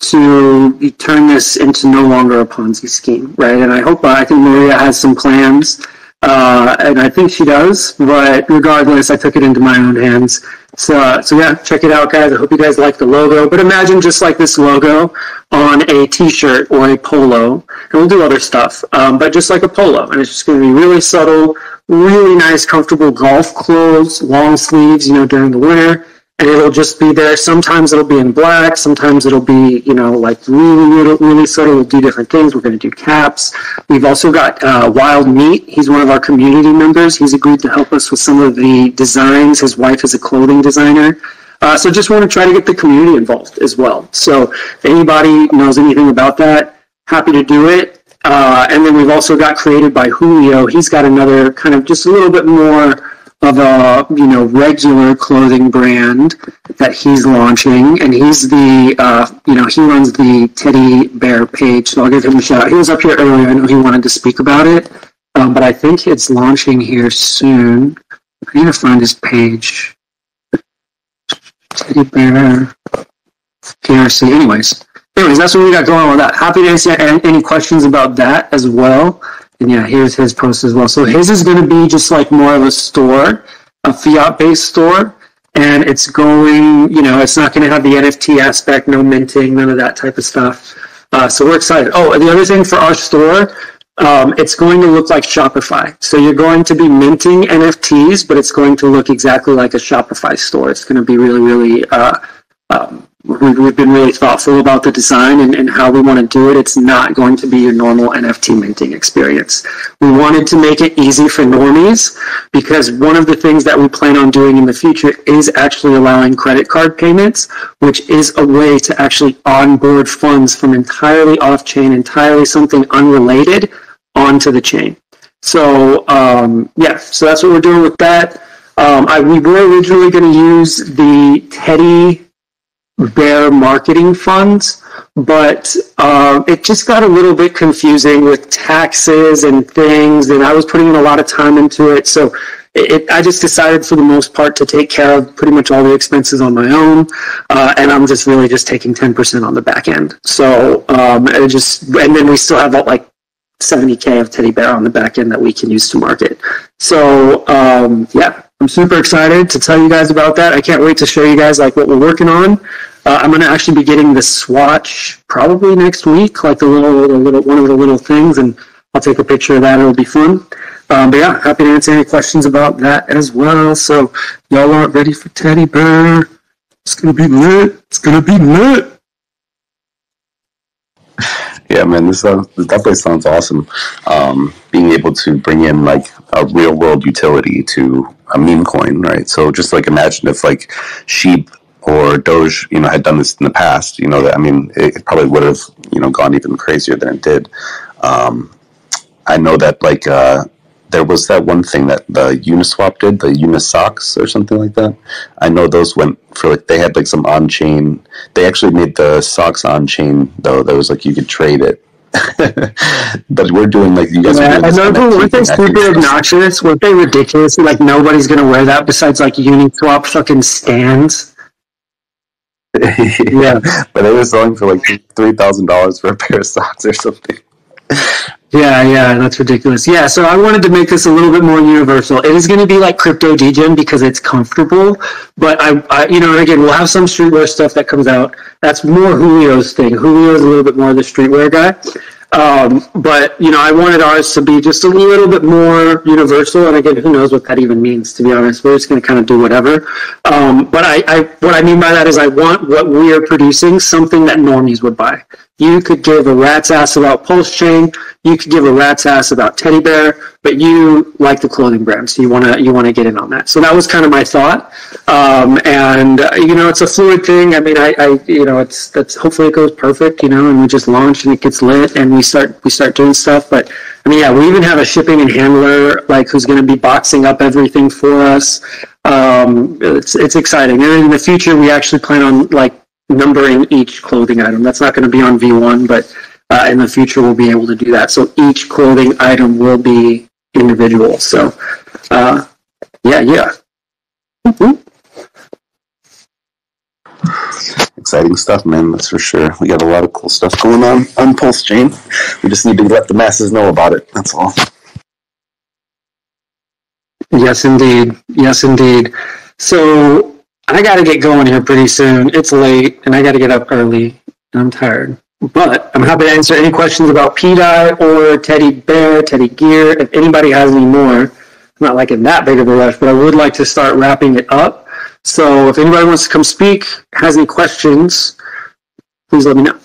to turn this into no longer a Ponzi scheme, right? And I hope, I think Maria has some plans, uh, and I think she does. But regardless, I took it into my own hands. So, uh, so yeah, check it out, guys. I hope you guys like the logo. But imagine just like this logo on a T-shirt or a polo, and we'll do other stuff. Um, but just like a polo, and it's just going to be really subtle, really nice, comfortable golf clothes, long sleeves, you know, during the winter, and it'll just be there. Sometimes it'll be in black. Sometimes it'll be, you know, like really, really, really subtle. We'll do different things. We're going to do caps. We've also got uh, Wild Meat. He's one of our community members. He's agreed to help us with some of the designs. His wife is a clothing designer. Uh, so just want to try to get the community involved as well. So if anybody knows anything about that, happy to do it. Uh, and then we've also got created by Julio. He's got another kind of just a little bit more of a, you know, regular clothing brand that he's launching, and he's the, uh, you know, he runs the Teddy Bear page, so I'll give him a shout out. He was up here earlier. I know he wanted to speak about it, um, but I think it's launching here soon. I need to find his page. Teddy Bear P R C. Anyways, anyways, that's what we got going on with that. Happy to answer any questions about that as well. And yeah, here's his post as well. So his is going to be just like more of a store, a fiat-based store, and it's going, you know, it's not going to have the N F T aspect, no minting, none of that type of stuff. Uh, so we're excited. Oh, and the other thing for our store, um, it's going to look like Shopify. So you're going to be minting N F Ts, but it's going to look exactly like a Shopify store. It's going to be really, really... Uh, um, We've been really thoughtful about the design and, and how we want to do it. It's not going to be your normal N F T minting experience. We wanted to make it easy for normies, because one of the things that we plan on doing in the future is actually allowing credit card payments, which is a way to actually onboard funds from entirely off-chain, entirely something unrelated, onto the chain. So, um, yeah, so that's what we're doing with that. Um, I, we were originally going to use the Teddy their marketing funds, but uh, it just got a little bit confusing with taxes and things, and I was putting in a lot of time into it, so it, it, I just decided for the most part to take care of pretty much all the expenses on my own, uh, and I'm just really just taking ten percent on the back end. So um, it just, and then we still have about like seventy K of Teddy Bear on the back end that we can use to market. So um, yeah, I'm super excited to tell you guys about that. I can't wait to show you guys like what we're working on. Uh, I'm going to actually be getting the swatch probably next week, like the little, little, little, one of the little things, and I'll take a picture of that. It'll be fun. Um, but yeah, happy to answer any questions about that as well. So y'all aren't ready for Teddy Bear? It's going to be lit. It's going to be lit. Yeah, man, this, uh, this definitely sounds awesome. Um, being able to bring in like a real world utility to a meme coin, right? So just like imagine if like Sheep or Doge, you know, had done this in the past, you know, that, I mean, it probably would have, you know, gone even crazier than it did. Um, I know that, like, uh, there was that one thing that the Uniswap did, the Unisocks or something like that. I know those went for, like, they had, like, some on-chain, they actually made the socks on-chain, though, that was, like, you could trade it. But we're doing like you guys. Yeah, I know, but weren't they super obnoxious? Weren't they ridiculous? Like nobody's gonna wear that besides like Uniswap fucking stands. Yeah, but they were selling for like three thousand dollars for a pair of socks or something. Yeah, yeah, that's ridiculous. Yeah, so I wanted to make this a little bit more universal. It is going to be like crypto degen because it's comfortable, but I, I, you know, and again, we'll have some streetwear stuff that comes out. That's more Julio's thing. Julio's a little bit more of the streetwear guy. Um, but, you know, I wanted ours to be just a little bit more universal, and again, who knows what that even means, to be honest. We're just going to kind of do whatever. Um, but I, I, what I mean by that is I want what we are producing, something that normies would buy. You could give a rat's ass about PulseChain. You could give a rat's ass about Teddy Bear, but you like the clothing brand, so you want to you want to get in on that. So that was kind of my thought, um, and uh, you know, it's a fluid thing. I mean, I, I you know, it's that's hopefully it goes perfect, you know, and we just launch and it gets lit and we start we start doing stuff. But I mean, yeah, we even have a shipping and handler like who's going to be boxing up everything for us. Um, it's it's exciting, and in the future, we actually plan on like numbering each clothing item. That's not going to be on V one, but uh, in the future we'll be able to do that. So each clothing item will be individual. So uh, yeah, yeah. Mm-hmm. Exciting stuff, man. That's for sure. We got a lot of cool stuff going on on PulseChain. We just need to let the masses know about it. That's all. Yes, indeed. Yes, indeed. So I gotta get going here pretty soon. It's late, and I gotta get up early, and I'm tired. But I'm happy to answer any questions about P D A I or Teddy Bear, Teddy Gear. If anybody has any more, I'm not like in that big of a rush, but I would like to start wrapping it up. So if anybody wants to come speak, has any questions, please let me know.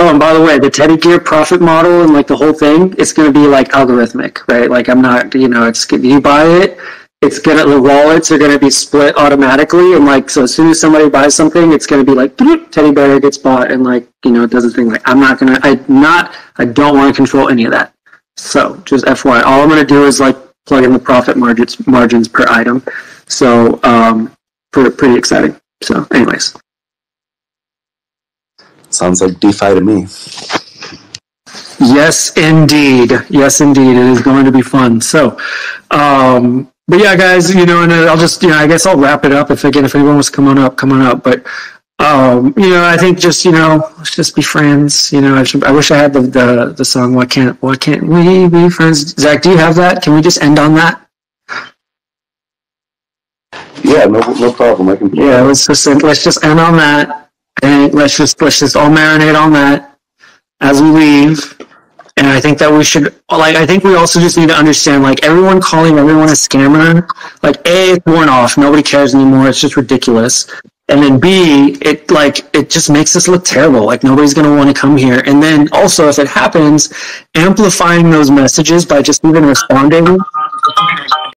Oh, and by the way, the Teddy Gear profit model and like the whole thing, it's gonna be like algorithmic, right? Like I'm not, you know, it's you buy it. It's gonna, the wallets are gonna be split automatically, and like, so as soon as somebody buys something, it's gonna be like, Teddy Bear gets bought, and like, you know, it does a thing. Like, I'm not gonna, I not, I don't want to control any of that. So, just F Y I, all I'm gonna do is like plug in the profit margins margins per item. So, um, pretty exciting. So, anyways, sounds like DeFi to me. Yes, indeed. Yes, indeed. It is going to be fun. So, um. But yeah, guys, you know, and I'll just, you know, I guess I'll wrap it up. If again, if anyone wants to come on up, come on up. But, um, you know, I think just, you know, let's just be friends. You know, I, should, I wish I had the, the the song. Why can't Why can't we be friends? Zach, do you have that? Can we just end on that? Yeah, no, no problem. I can. Yeah, let's just end, let's just end on that, and let's just let's just all marinate on that as we leave. And I think that we should, like, I think we also just need to understand, like, everyone calling everyone a scammer, like, A, it's worn off. Nobody cares anymore. It's just ridiculous. And then B, it, like, it just makes us look terrible. Like, nobody's going to want to come here. And then also, if it happens, amplifying those messages by just even responding.